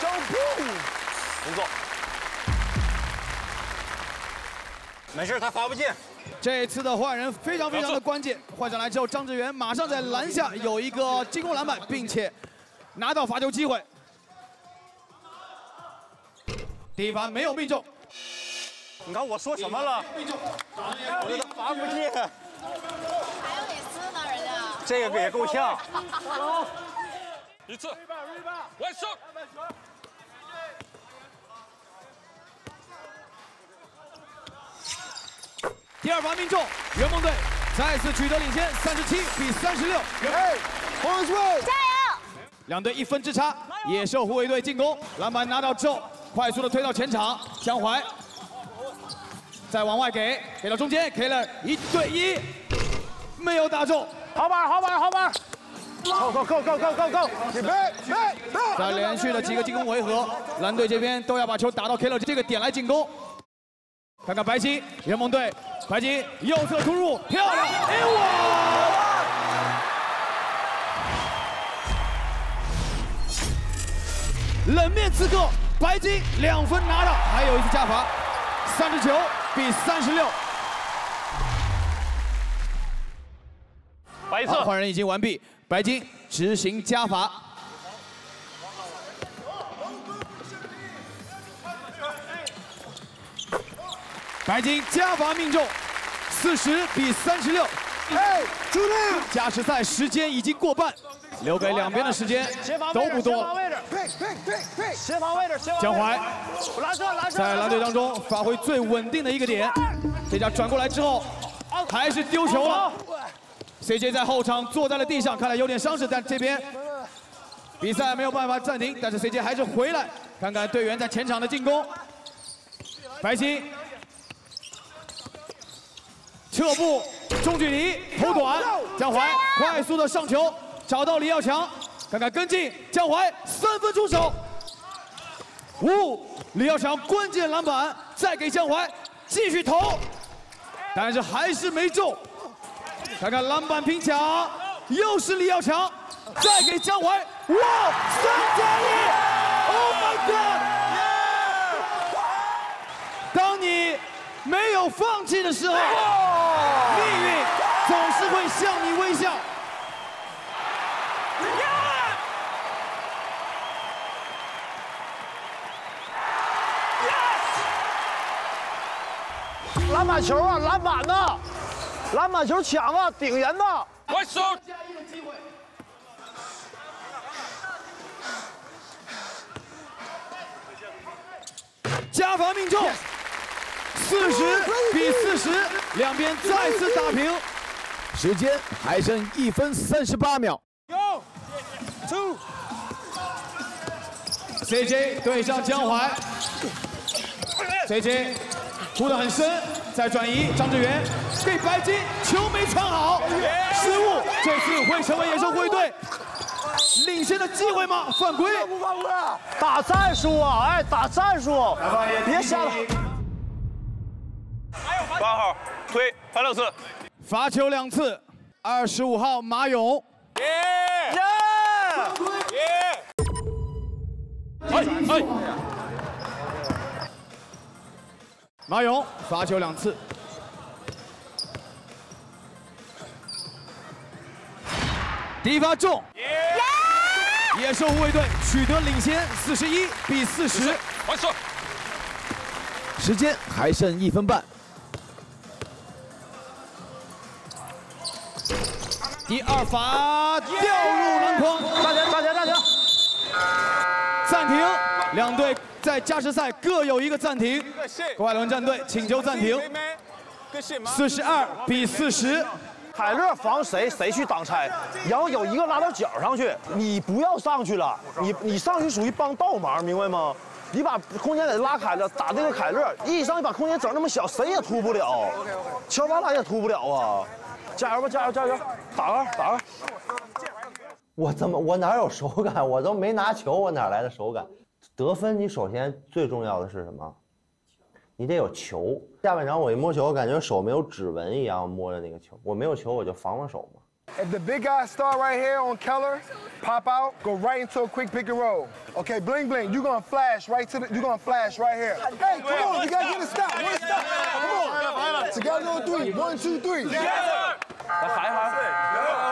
张鹏，不够，没事，他罚不进。这次的换人非常的关键，换上来之后，张志源马上在篮下有一个进攻篮板，并且拿到罚球机会。第一罚没有命中，你看我说什么了？我觉得罚不进。 这个也够呛，1次，完胜。第2罚命中，圆梦队再次取得领先，37比36。红队加油！2队1分之差，野兽护卫队进攻，篮板拿到之后，快速的推到前场，江淮再往外给到中间 ，Keller 1对1没有打中。 好板！Go！ 在连续的几个进攻回合，蓝队这边都要把球打到 Keller 这个点来进攻。看看白金圆梦队，白金右侧突入，漂亮！冷面刺客，白金2分拿到，还有一次加罚，39比36。 白色换人已经完毕，白金执行加罚。白金加罚命中，40比36。加时赛时间已经过半，留给两边的时间都不多。江淮在蓝队当中发挥最稳定的一个点，这下转过来之后还是丢球了。 CJ 在后场坐在了地上，看来有点伤势，但这边比赛没有办法暂停，但是 CJ 还是回来，看看队员在前场的进攻。白金撤步，中距离投短，江淮快速的上球，找到李耀强，看看跟进，江淮3分出手，李耀强关键篮板，再给江淮继续投，但是还是没中。 看看篮板拼抢，又是李耀强，再给江淮，哇，3加1 ，Oh my God！ 当你没有放弃的时候，命运总是会向你微笑。Yes！ 篮板球啊，篮板呐！ 篮板球抢啊，顶人呐！快手！加罚命中，40比40，两边再次打平。时间还剩1分38秒。CJ 对上江淮 ，CJ 扑得很深。 再转移，张志源给白金，球没传好，失误，这次会成为野兽护卫队领先的机会吗？犯规！不犯规！打战术啊！哎，打战术！别瞎了。8号推罚2次，罚球2次。25号马勇。马勇罚球2次。 第一发中，野兽护卫队取得领先，41比40。完事，时间还剩1分半。第2罚掉入篮筐，暂停！暂停，两队在加时赛各有一个暂停。郭艾伦战队请求暂停，42比40。 海乐防谁，谁去挡拆，然后有一个拉到脚上去，你不要上去了，你上去属于帮倒忙，明白吗？你把空间给拉开了，打这个凯乐，一上你把空间整那么小，谁也突不了，乔巴拉也突不了啊！加油吧，加油！打二！我哪有手感？我都没拿球，我哪来的手感？得分你首先最重要的是什么？你得有球。 下半场我一摸球，我感觉手没有指纹一样摸着那个球。我没有球，我就防手嘛。If the big guy start right here on Keller, pop out, go right into a quick pick and roll. Okay, bling bling, you're gonna flash right to the, you're gonna flash right here. Hey, come on, you gotta get a stop. One stop. Come on, together on three. 1, 2, 3.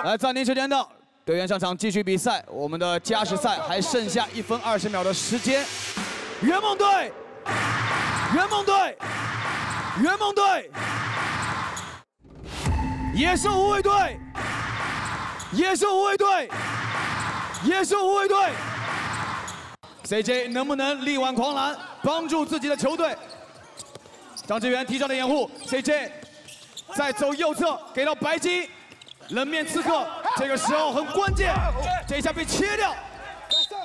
来，暂停时间到，队员上场继续比赛。我们的加时赛还剩下1分20秒的时间。圆梦队，野兽护卫队 ，CJ 能不能力挽狂澜，帮助自己的球队？张志源提上的掩护 ，CJ 再走右侧，给到白金，冷面刺客，这个时候很关键，这一下被切掉，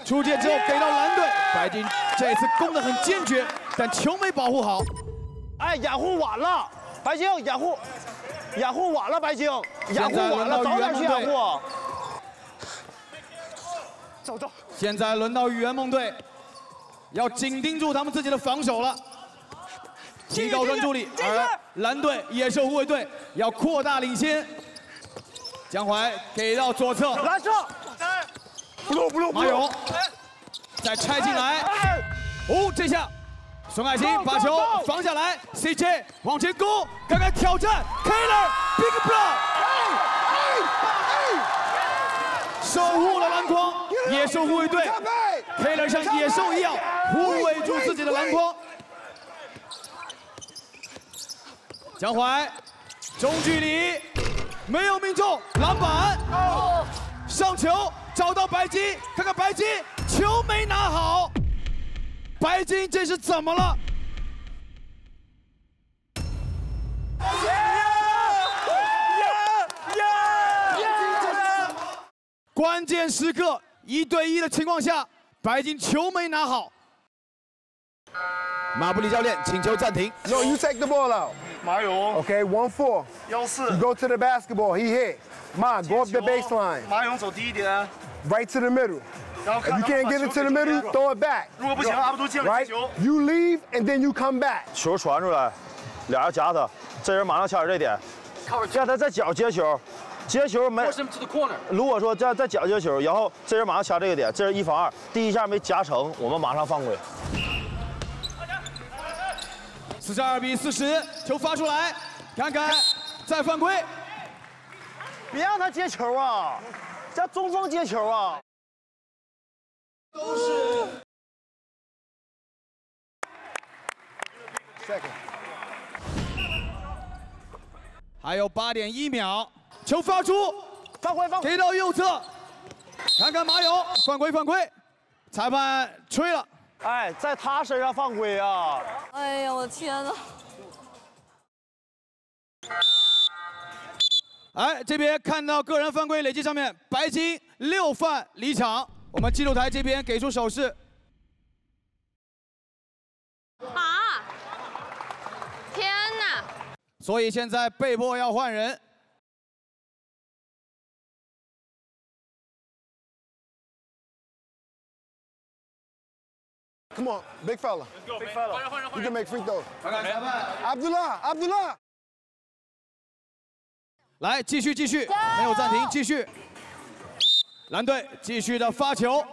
出界之后给到蓝队，白金这次攻得很坚决，但球没保护好。 哎，掩护晚了，白晶掩护晚了，白晶掩护晚了，早点去掩护。走。现在轮到圆梦队，要紧盯住他们自己的防守了，提高专注力。而蓝队野兽护卫队要扩大领先。江淮给到左侧，蓝色，不漏。马勇再拆进来，哦，这下。 孙海鑫把球防下来 ，CJ 往前攻，刚刚挑战 Keller，Big Block， 守护了篮筐，野兽护卫队 ，Keller 像野兽一样护卫住自己的篮筐。江淮中距离没有命中，篮板，上球找到白金，看看白金球没拿好。 白金这是怎么了？关键时刻1对1的情况下，白金球没拿好。马布里教练请求暂停。No, you take the ball out. 马勇。Okay, 1-4. 14。You go to the basketball. He hit. Ma, go up the baseline. 马勇走低一点。Right to the middle. If you can't get it to the middle, throw it back. Right? You leave and then you come back. 球传出来，俩人夹他，这人马上掐着这点，让他在脚接球，接球没。如果说在脚接球，然后这人马上掐这个点，这人1防2，第一下没夹成，我们马上犯规。42比40，球发出来，看看再犯规，别让他接球啊，让中锋接球啊。 都是。还有8.1秒，球发出，犯规，给到右侧，看看马勇，犯规，裁判吹了，哎，在他身上犯规啊！哎呀，我的天哪！哎，这边看到个人犯规累计上面，白金6犯离场。 我们记录台这边给出手势。啊！天哪！所以现在被迫要换人。Come on, big fella. Let's go, big fella. You can make free throw. Abdullah, Abdullah. 来，继续，没有暂停，继续。蓝队继续的发球，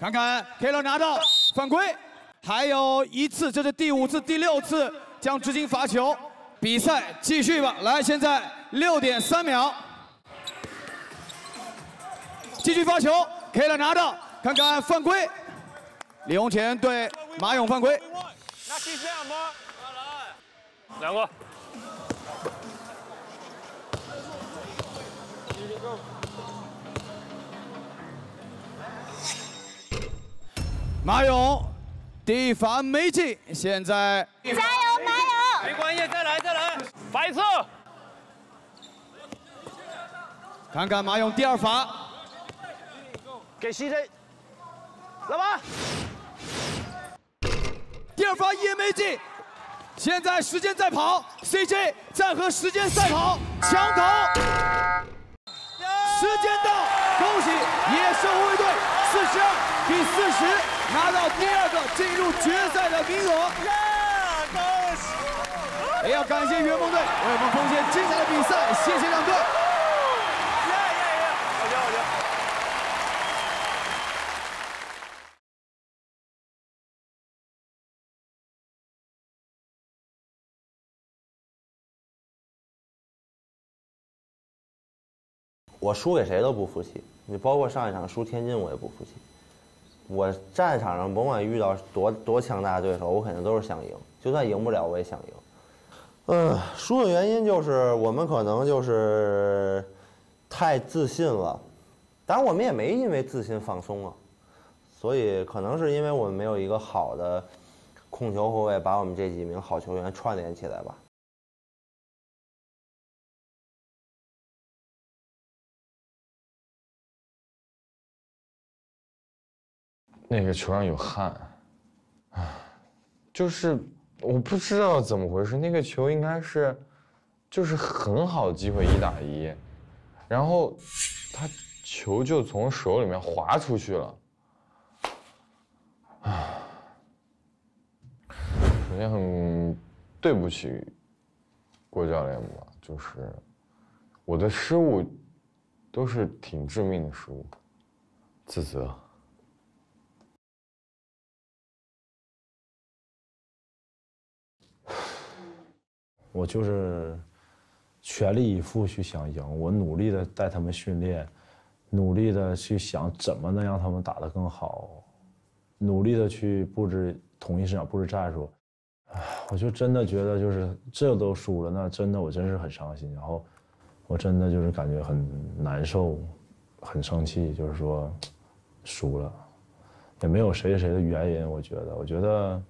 看看 Keller 拿到犯规，还有一次，这是第五次、第六次将执行罚球，比赛继续吧。来，现在6.3秒，继续发球 ，Keller 拿到，看看犯规，李洪乾对马勇犯规。难过。 马勇第一罚没进，现在加油马勇，没关系，再来，罚一次。看看马勇第二罚，给 CJ， 来吧，第二罚也没进，现在时间在跑 ，CJ 在和时间赛跑，墙头。 时间到，恭喜野兽护卫队42比40拿到第二个进入决赛的名额。也要感谢圆梦队为我们奉献精彩的比赛，谢谢两队。我输给谁都不服气，你包括上一场输天津我也不服气。我战场上甭管遇到多强大的对手，我肯定都是想赢，就算赢不了我也想赢。输的原因就是我们可能就是太自信了，当然我们也没因为自信放松啊，所以可能是因为我们没有一个好的控球后卫把我们这几名好球员串联起来吧。 那个球上有汗，就是我不知道怎么回事。那个球应该是，就是很好机会1打1，然后他球就从手里面滑出去了。首先很对不起郭教练吧，就是我的失误都是挺致命的失误，自责。 我就是全力以赴去想赢，我努力的带他们训练，努力的去想怎么能让他们打得更好，努力的去布置统一市场，布置战术。我就真的觉得就是这都输了，那真的我真是很伤心，然后我真的就是感觉很难受，很生气，就是说输了，也没有谁的原因。我觉得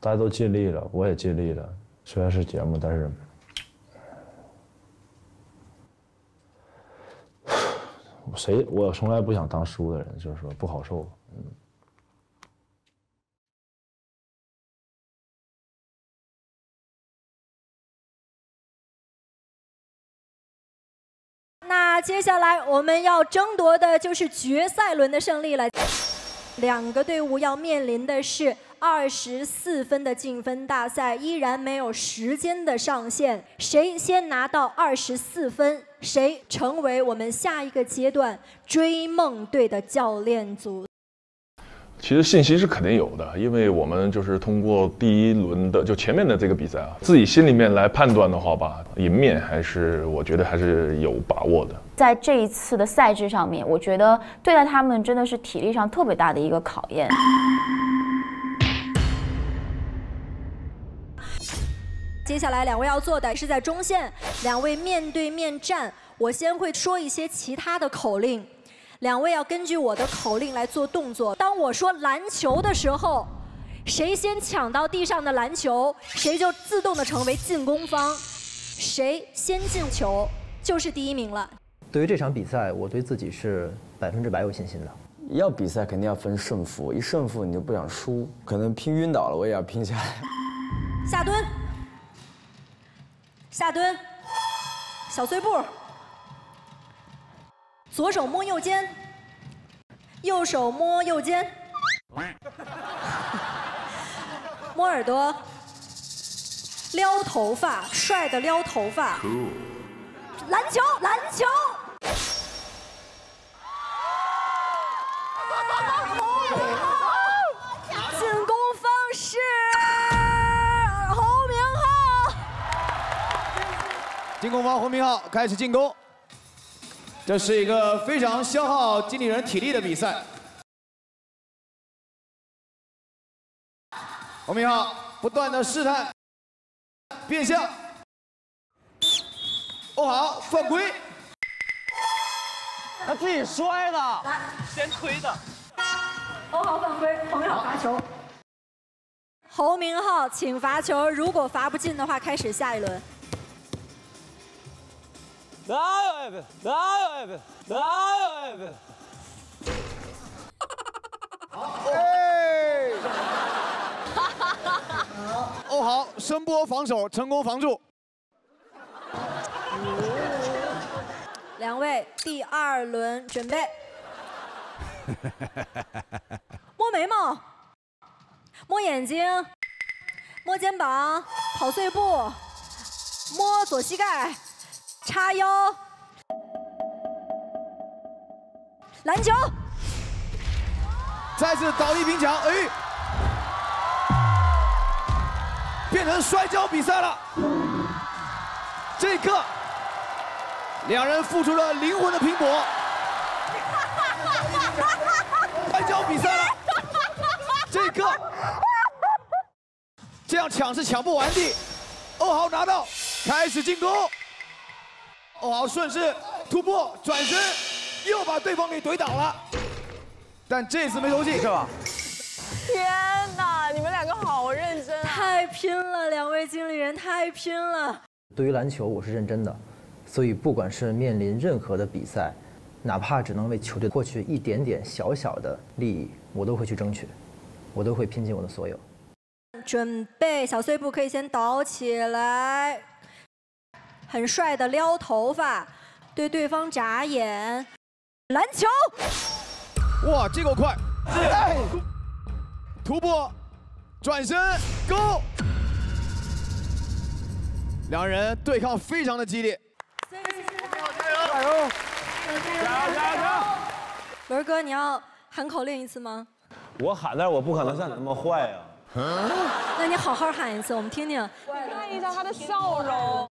大家都尽力了，我也尽力了。 虽然是节目，但是我从来不想当输的人，就是说不好受。那接下来我们要争夺的就是决赛轮的胜利了。 两个队伍要面临的是24分的竞分大赛，依然没有时间的上限。谁先拿到24分，谁成为我们下一个阶段追梦队的教练组。其实信息是肯定有的，因为我们就是通过第一轮的就前面的这个比赛啊，自己心里面来判断的话吧，赢面还是我觉得还是有把握的。 在这一次的赛制上面，我觉得对待他们真的是体力上特别大的一个考验。接下来两位要做的是在中线，两位面对面站，我先会说一些其他的口令，两位要根据我的口令来做动作。当我说篮球的时候，谁先抢到地上的篮球，谁就自动的成为进攻方，谁先进球就是第一名了。 对于这场比赛，我对自己是100%有信心的。要比赛肯定要分胜负，一胜负你就不想输，可能拼晕倒了我也要拼下来。下蹲，下蹲，小碎步，左手摸右肩，右手摸右肩。摸耳朵，撩头发，帅的撩头发。Cool. 篮球，篮球。 进攻方洪明昊开始进攻，这是一个非常消耗经理人体力的比赛。洪明昊不断的试探变向，哦好犯规，他自己摔的，先推的。哦好犯规，洪明昊罚球。洪明昊请罚球，如果罚不进的话，开始下一轮。 哪有哎不！哦好，声波防守成功防住。两位第二轮准备。摸眉毛，摸眼睛，摸肩膀，跑碎步，摸左膝盖。 叉腰，篮球，再次倒地平墙，哎，变成摔跤比赛了。这一刻，两人付出了灵魂的拼搏，摔跤比赛了。这一刻，这样抢是抢不完的。欧豪拿到，开始进攻。 哦，好，顺势突破，转身，又把对方给怼倒了，但这次没投进，是吧？天哪，你们两个好认真啊！太拼了，两位经理人太拼了。对于篮球，我是认真的，所以不管是面临任何的比赛，哪怕只能为球队获取一点点小小的利益，我都会去争取，我都会拼尽我的所有。准备小碎步，可以先倒起来。 很帅的撩头发，对对方眨眼，篮球。哇，这个快！哎，突破，转身 ，Go。两人对抗非常的激烈。加油！加油！伦哥，你要喊口令一次吗？我喊，但是我不可能像你那么坏呀。 那你好好喊一次，我们听听。你看一下他的笑容。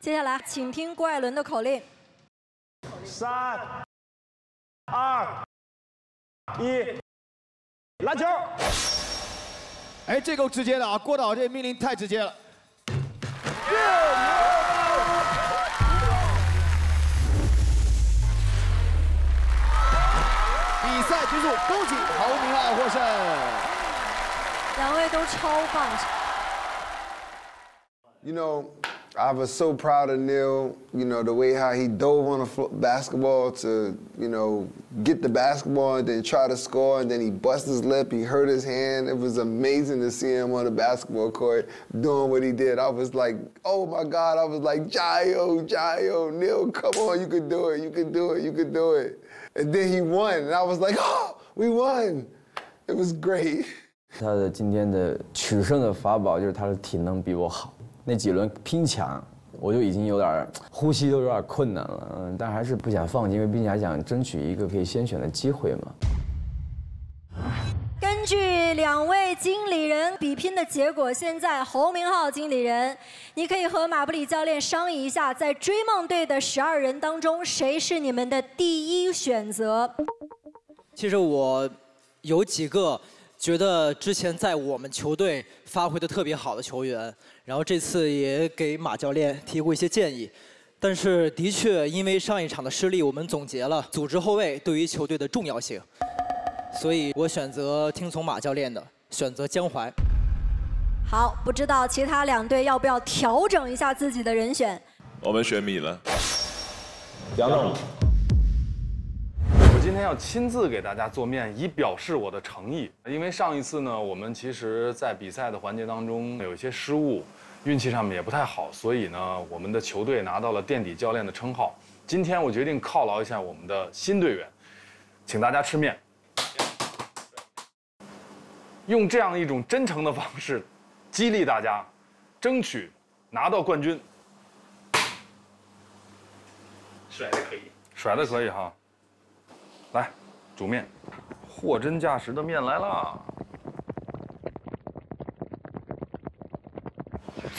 接下来，请听郭艾伦的口令。3、2、1，篮球。哎，这够直接的啊！郭导这命令太直接了。Yeah! 比赛结束，恭喜洪明昊获胜。两位都超棒。You know, I was so proud of Neil. You know the way how he dove on the basketball to, you know, get the basketball and then try to score and then he busted his lip, he hurt his hand. It was amazing to see him on the basketball court doing what he did. I was like, oh my God! I was like, Jayo, Neil, come on, you could do it. And then he won, and I was like, "Oh, we won! It was great." 他的今天的取胜的法宝就是他的体能比我好。那几轮拼抢，我就已经有点呼吸都有点困难了，但还是不想放弃，因为毕竟还想争取一个可以先选的机会嘛。根据两位经理人比拼的结果，现在洪明昊经理人，你可以和马布里教练商议一下，在追梦队的12人当中，谁是你们的第一选择？其实我有几个觉得之前在我们球队发挥的特别好的球员，然后这次也给马教练提过一些建议，但是的确因为上一场的失利，我们总结了组织后卫对于球队的重要性。 所以我选择听从马教练的，选择江淮。好，不知道其他两队要不要调整一下自己的人选？我们选米了。杨总，我今天要亲自给大家做面，以表示我的诚意。因为上一次呢，我们其实在比赛的环节当中有一些失误，运气上面也不太好，所以呢，我们的球队拿到了垫底教练的称号。今天我决定犒劳一下我们的新队员，请大家吃面。用这样一种真诚的方式，激励大家，争取拿到冠军。甩的可以，甩的可以哈。来，煮面，货真价实的面来了。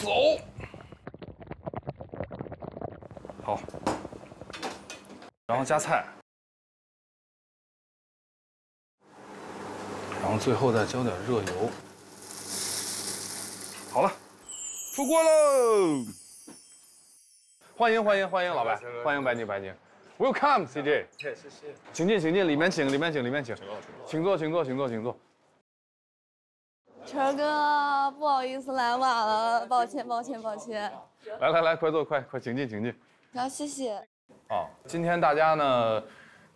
走。 好，然后加菜，然后最后再浇点热油。好了，出锅喽！欢迎欢迎欢迎老白，欢迎白宁白宁 ，Welcome CJ。谢谢，请进请进，里面请里面请里面请，请坐请坐请坐请坐。晨哥，不好意思来晚了，抱歉抱歉抱歉。来来来，快坐快快，请进请进。 好，谢谢。啊，今天大家呢，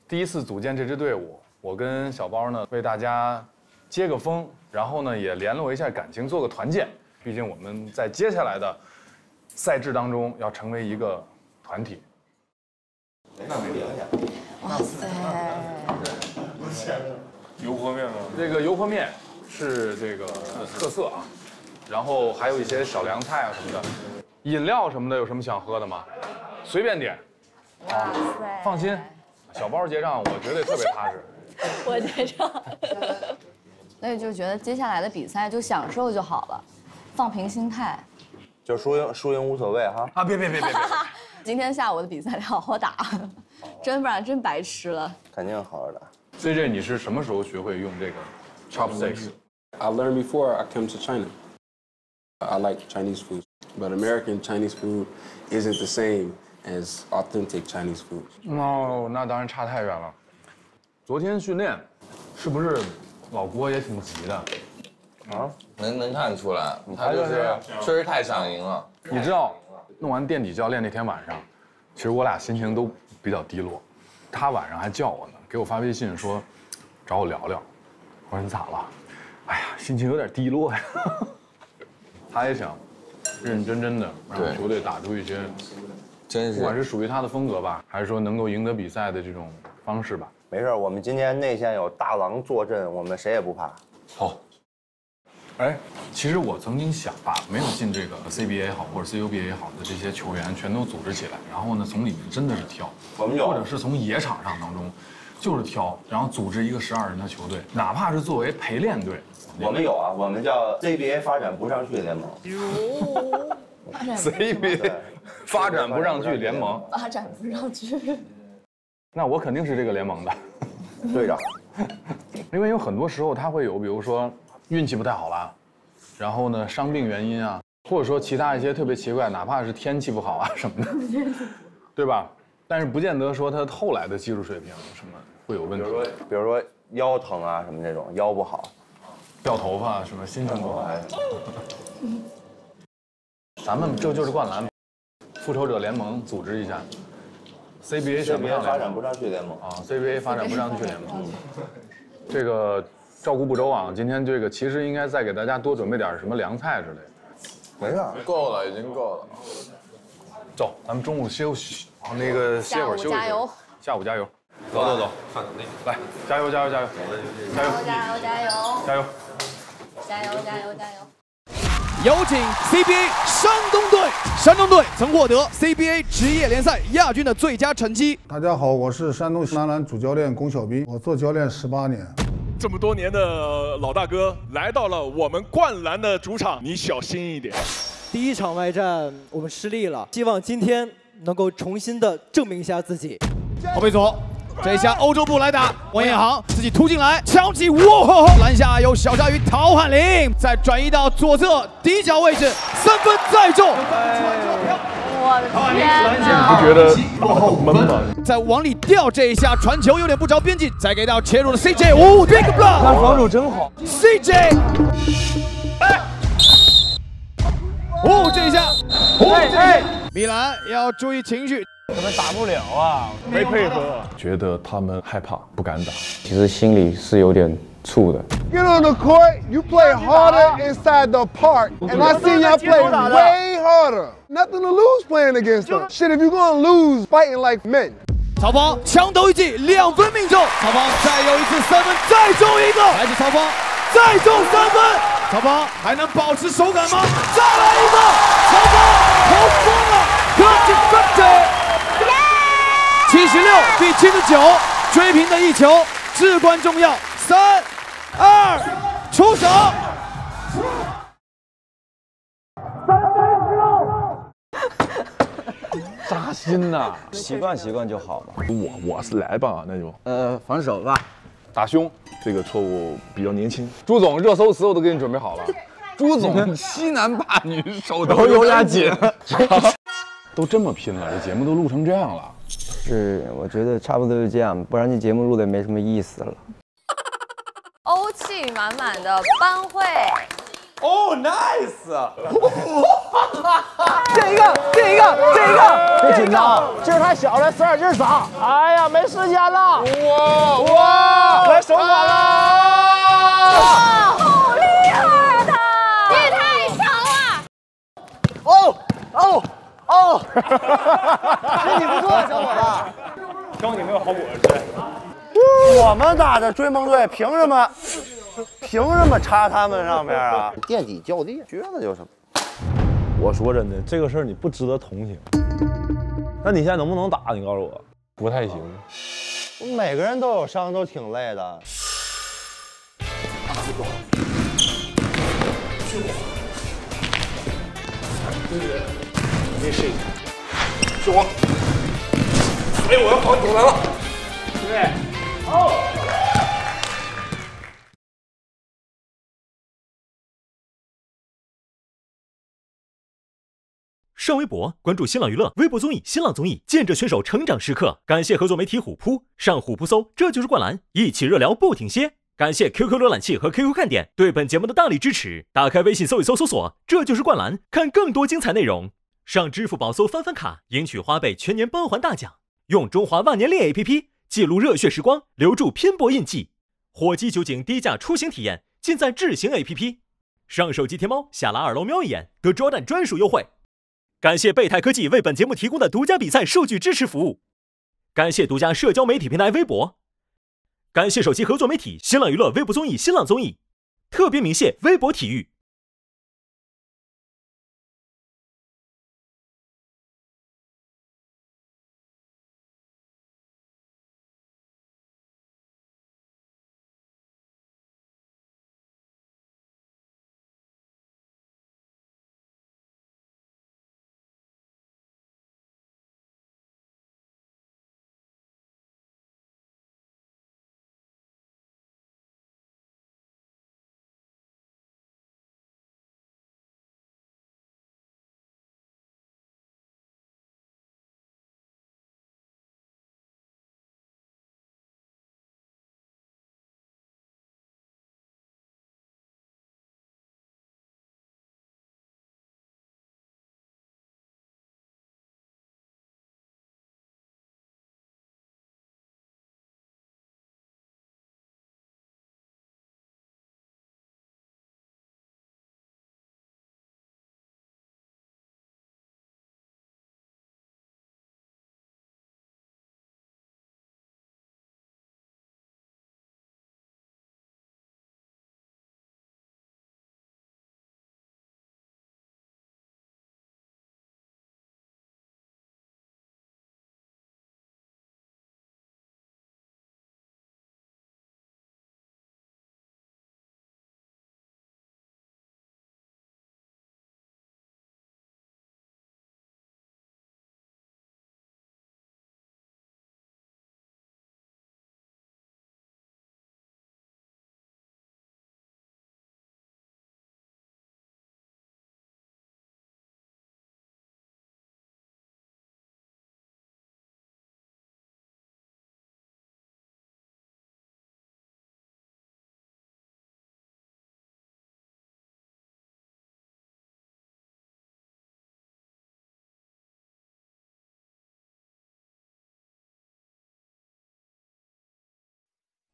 第一次组建这支队伍，我跟小包呢为大家接个风，然后呢也联络一下感情，做个团建。毕竟我们在接下来的赛制当中要成为一个团体。那没聊呀。哇塞！油泼面吗？这个油泼面是这个特色啊，然后还有一些小凉菜啊什么的，饮料什么的，有什么想喝的吗？ 随便点，哇塞！放心，小包结账，我绝对特别踏实。我结账，所以就觉得接下来的比赛就享受就好了，放平心态，就输赢无所谓哈。啊，别！今天下午的比赛得好好打，真不然真白吃了。肯定好好打。CJ，你是什么时候学会用这个 chopsticks？ I learned before I came to China. I like Chinese food, but American Chinese food isn't the same. as authentic Chinese food. No， 那当然差太远了。昨天训练，是不是老郭也挺急的？啊，能看出来，他就是确实太想赢了。你知道，弄完垫底教练那天晚上，其实我俩心情都比较低落。他晚上还叫我呢，给我发微信说找我聊聊。我说你咋了？哎呀，心情有点低落呀。他也想认认真真的让球队打出一些。 不管是属于他的风格吧，还是说能够赢得比赛的这种方式吧。没事，我们今天内线有大狼坐镇，我们谁也不怕。好。哎，其实我曾经想把没有进这个 CBA 也好，或者 CUBA 也好的这些球员全都组织起来，然后呢从里面真的是挑，我们有，或者是从野场上当中就是挑，然后组织一个12人的球队，哪怕是作为陪练队。我们有啊，我们叫 CBA 发展不上去联盟。CBA 发展不上去联盟，发展不上去，那我肯定是这个联盟的队长，因为有很多时候他会有，比如说运气不太好啦，然后呢伤病原因啊，或者说其他一些特别奇怪，哪怕是天气不好啊什么的，对吧？但是不见得说他后来的技术水平什么会有问题，比如说腰疼啊什么这种腰不好，掉头发什么心情不好。咱们这就是灌篮，复仇者联盟组织一下 ，CBA 选不上发展不上去联盟啊 ，CBA 发展不上去联盟。这个照顾不周啊，今天这个其实应该再给大家多准备点什么凉菜之类的。没事，够了，已经够了。走，咱们中午休息，那个歇会儿休息。下午加油，下午加油。走走走，饭桶内来，加油加油加油，加油加油加油加油加油加油加油。 有请 CBA 山东队。山东队曾获得 CBA 职业联赛亚军的最佳成绩。大家好，我是山东男篮主教练龚晓斌，我做教练18年。这么多年的老大哥来到了我们灌篮的主场，你小心一点。第一场外战我们失利了，希望今天能够重新的证明一下自己。后背左，这一下欧洲步来打，王彦航自己突进来，敲击，哇吼吼！篮下有小鲨鱼陶汉林，再转移到左侧。 底角位置三分再中，我的天哪！你不觉得闷吗？再往里掉这一下传球有点不着边际，再给到切入的 CJ， 哦 ，big block， 那防守真好 ，CJ， 哦这一下，哎，米兰要注意情绪，怎么打不了啊？没配合，觉得他们害怕，不敢打，其实心里是有点。 Get on the court, you play harder inside the park, and I see y'all play way harder. Nothing to lose playing against them. Shit, if you're gonna lose, fighting like men. 曹芳强投一记，2分命中。曹芳再有一次3分，再中一个。来自曹芳再中三分，曹芳还能保持手感吗？再来一个，曹芳投中了 ，Perfect， 76比79，追平的一球至关重要。3、2，出手。 扎心呐、啊，习惯习惯就好了。我是来吧那种，防守吧，打胸这个错误比较年轻。朱总热搜词我都给你准备好了，朱总欺男霸女，手头有点紧，都这么拼了，这节目都录成这样了。是，我觉得差不多就这样，不然这节目录的没什么意思了。欧气满满的班会。 哦 ，nice！ 这一个，别紧张，这是他小了，这是嫂。哎呀，没时间了。哇，来手法了！好厉害的，你太强了！哦，身体不错，小伙子。挑你没有好果子吃。我们打的追梦队，凭什么？ 凭什么插他们上面啊？垫底较低，撅着就是。我说真的，这个事儿你不值得同情。那你现在能不能打？你告诉我，不太行。每个人都有伤，都挺累的。没事，是我。哎，我要跑总篮了。对，哦。 上微博，关注新浪娱乐微博综艺、新浪综艺，见证选手成长时刻。感谢合作媒体虎扑，上虎扑搜“这就是灌篮”，一起热聊不停歇。感谢 QQ 浏览器和 QQ 看点对本节目的大力支持。打开微信搜一搜，搜索“这就是灌篮”，看更多精彩内容。上支付宝搜“翻翻卡”，赢取花呗全年包还大奖。用中华万年恋 APP 记录热血时光，留住拼搏印记。火鸡酒井低价出行体验尽在智行 APP。上手机天猫下拉二楼瞄一眼，得 Jordan 专属优惠。 感谢贝泰科技为本节目提供的独家比赛数据支持服务，感谢独家社交媒体平台微博，感谢手机合作媒体新浪娱乐微博综艺、新浪综艺，特别鸣谢微博体育。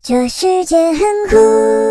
这世界很酷。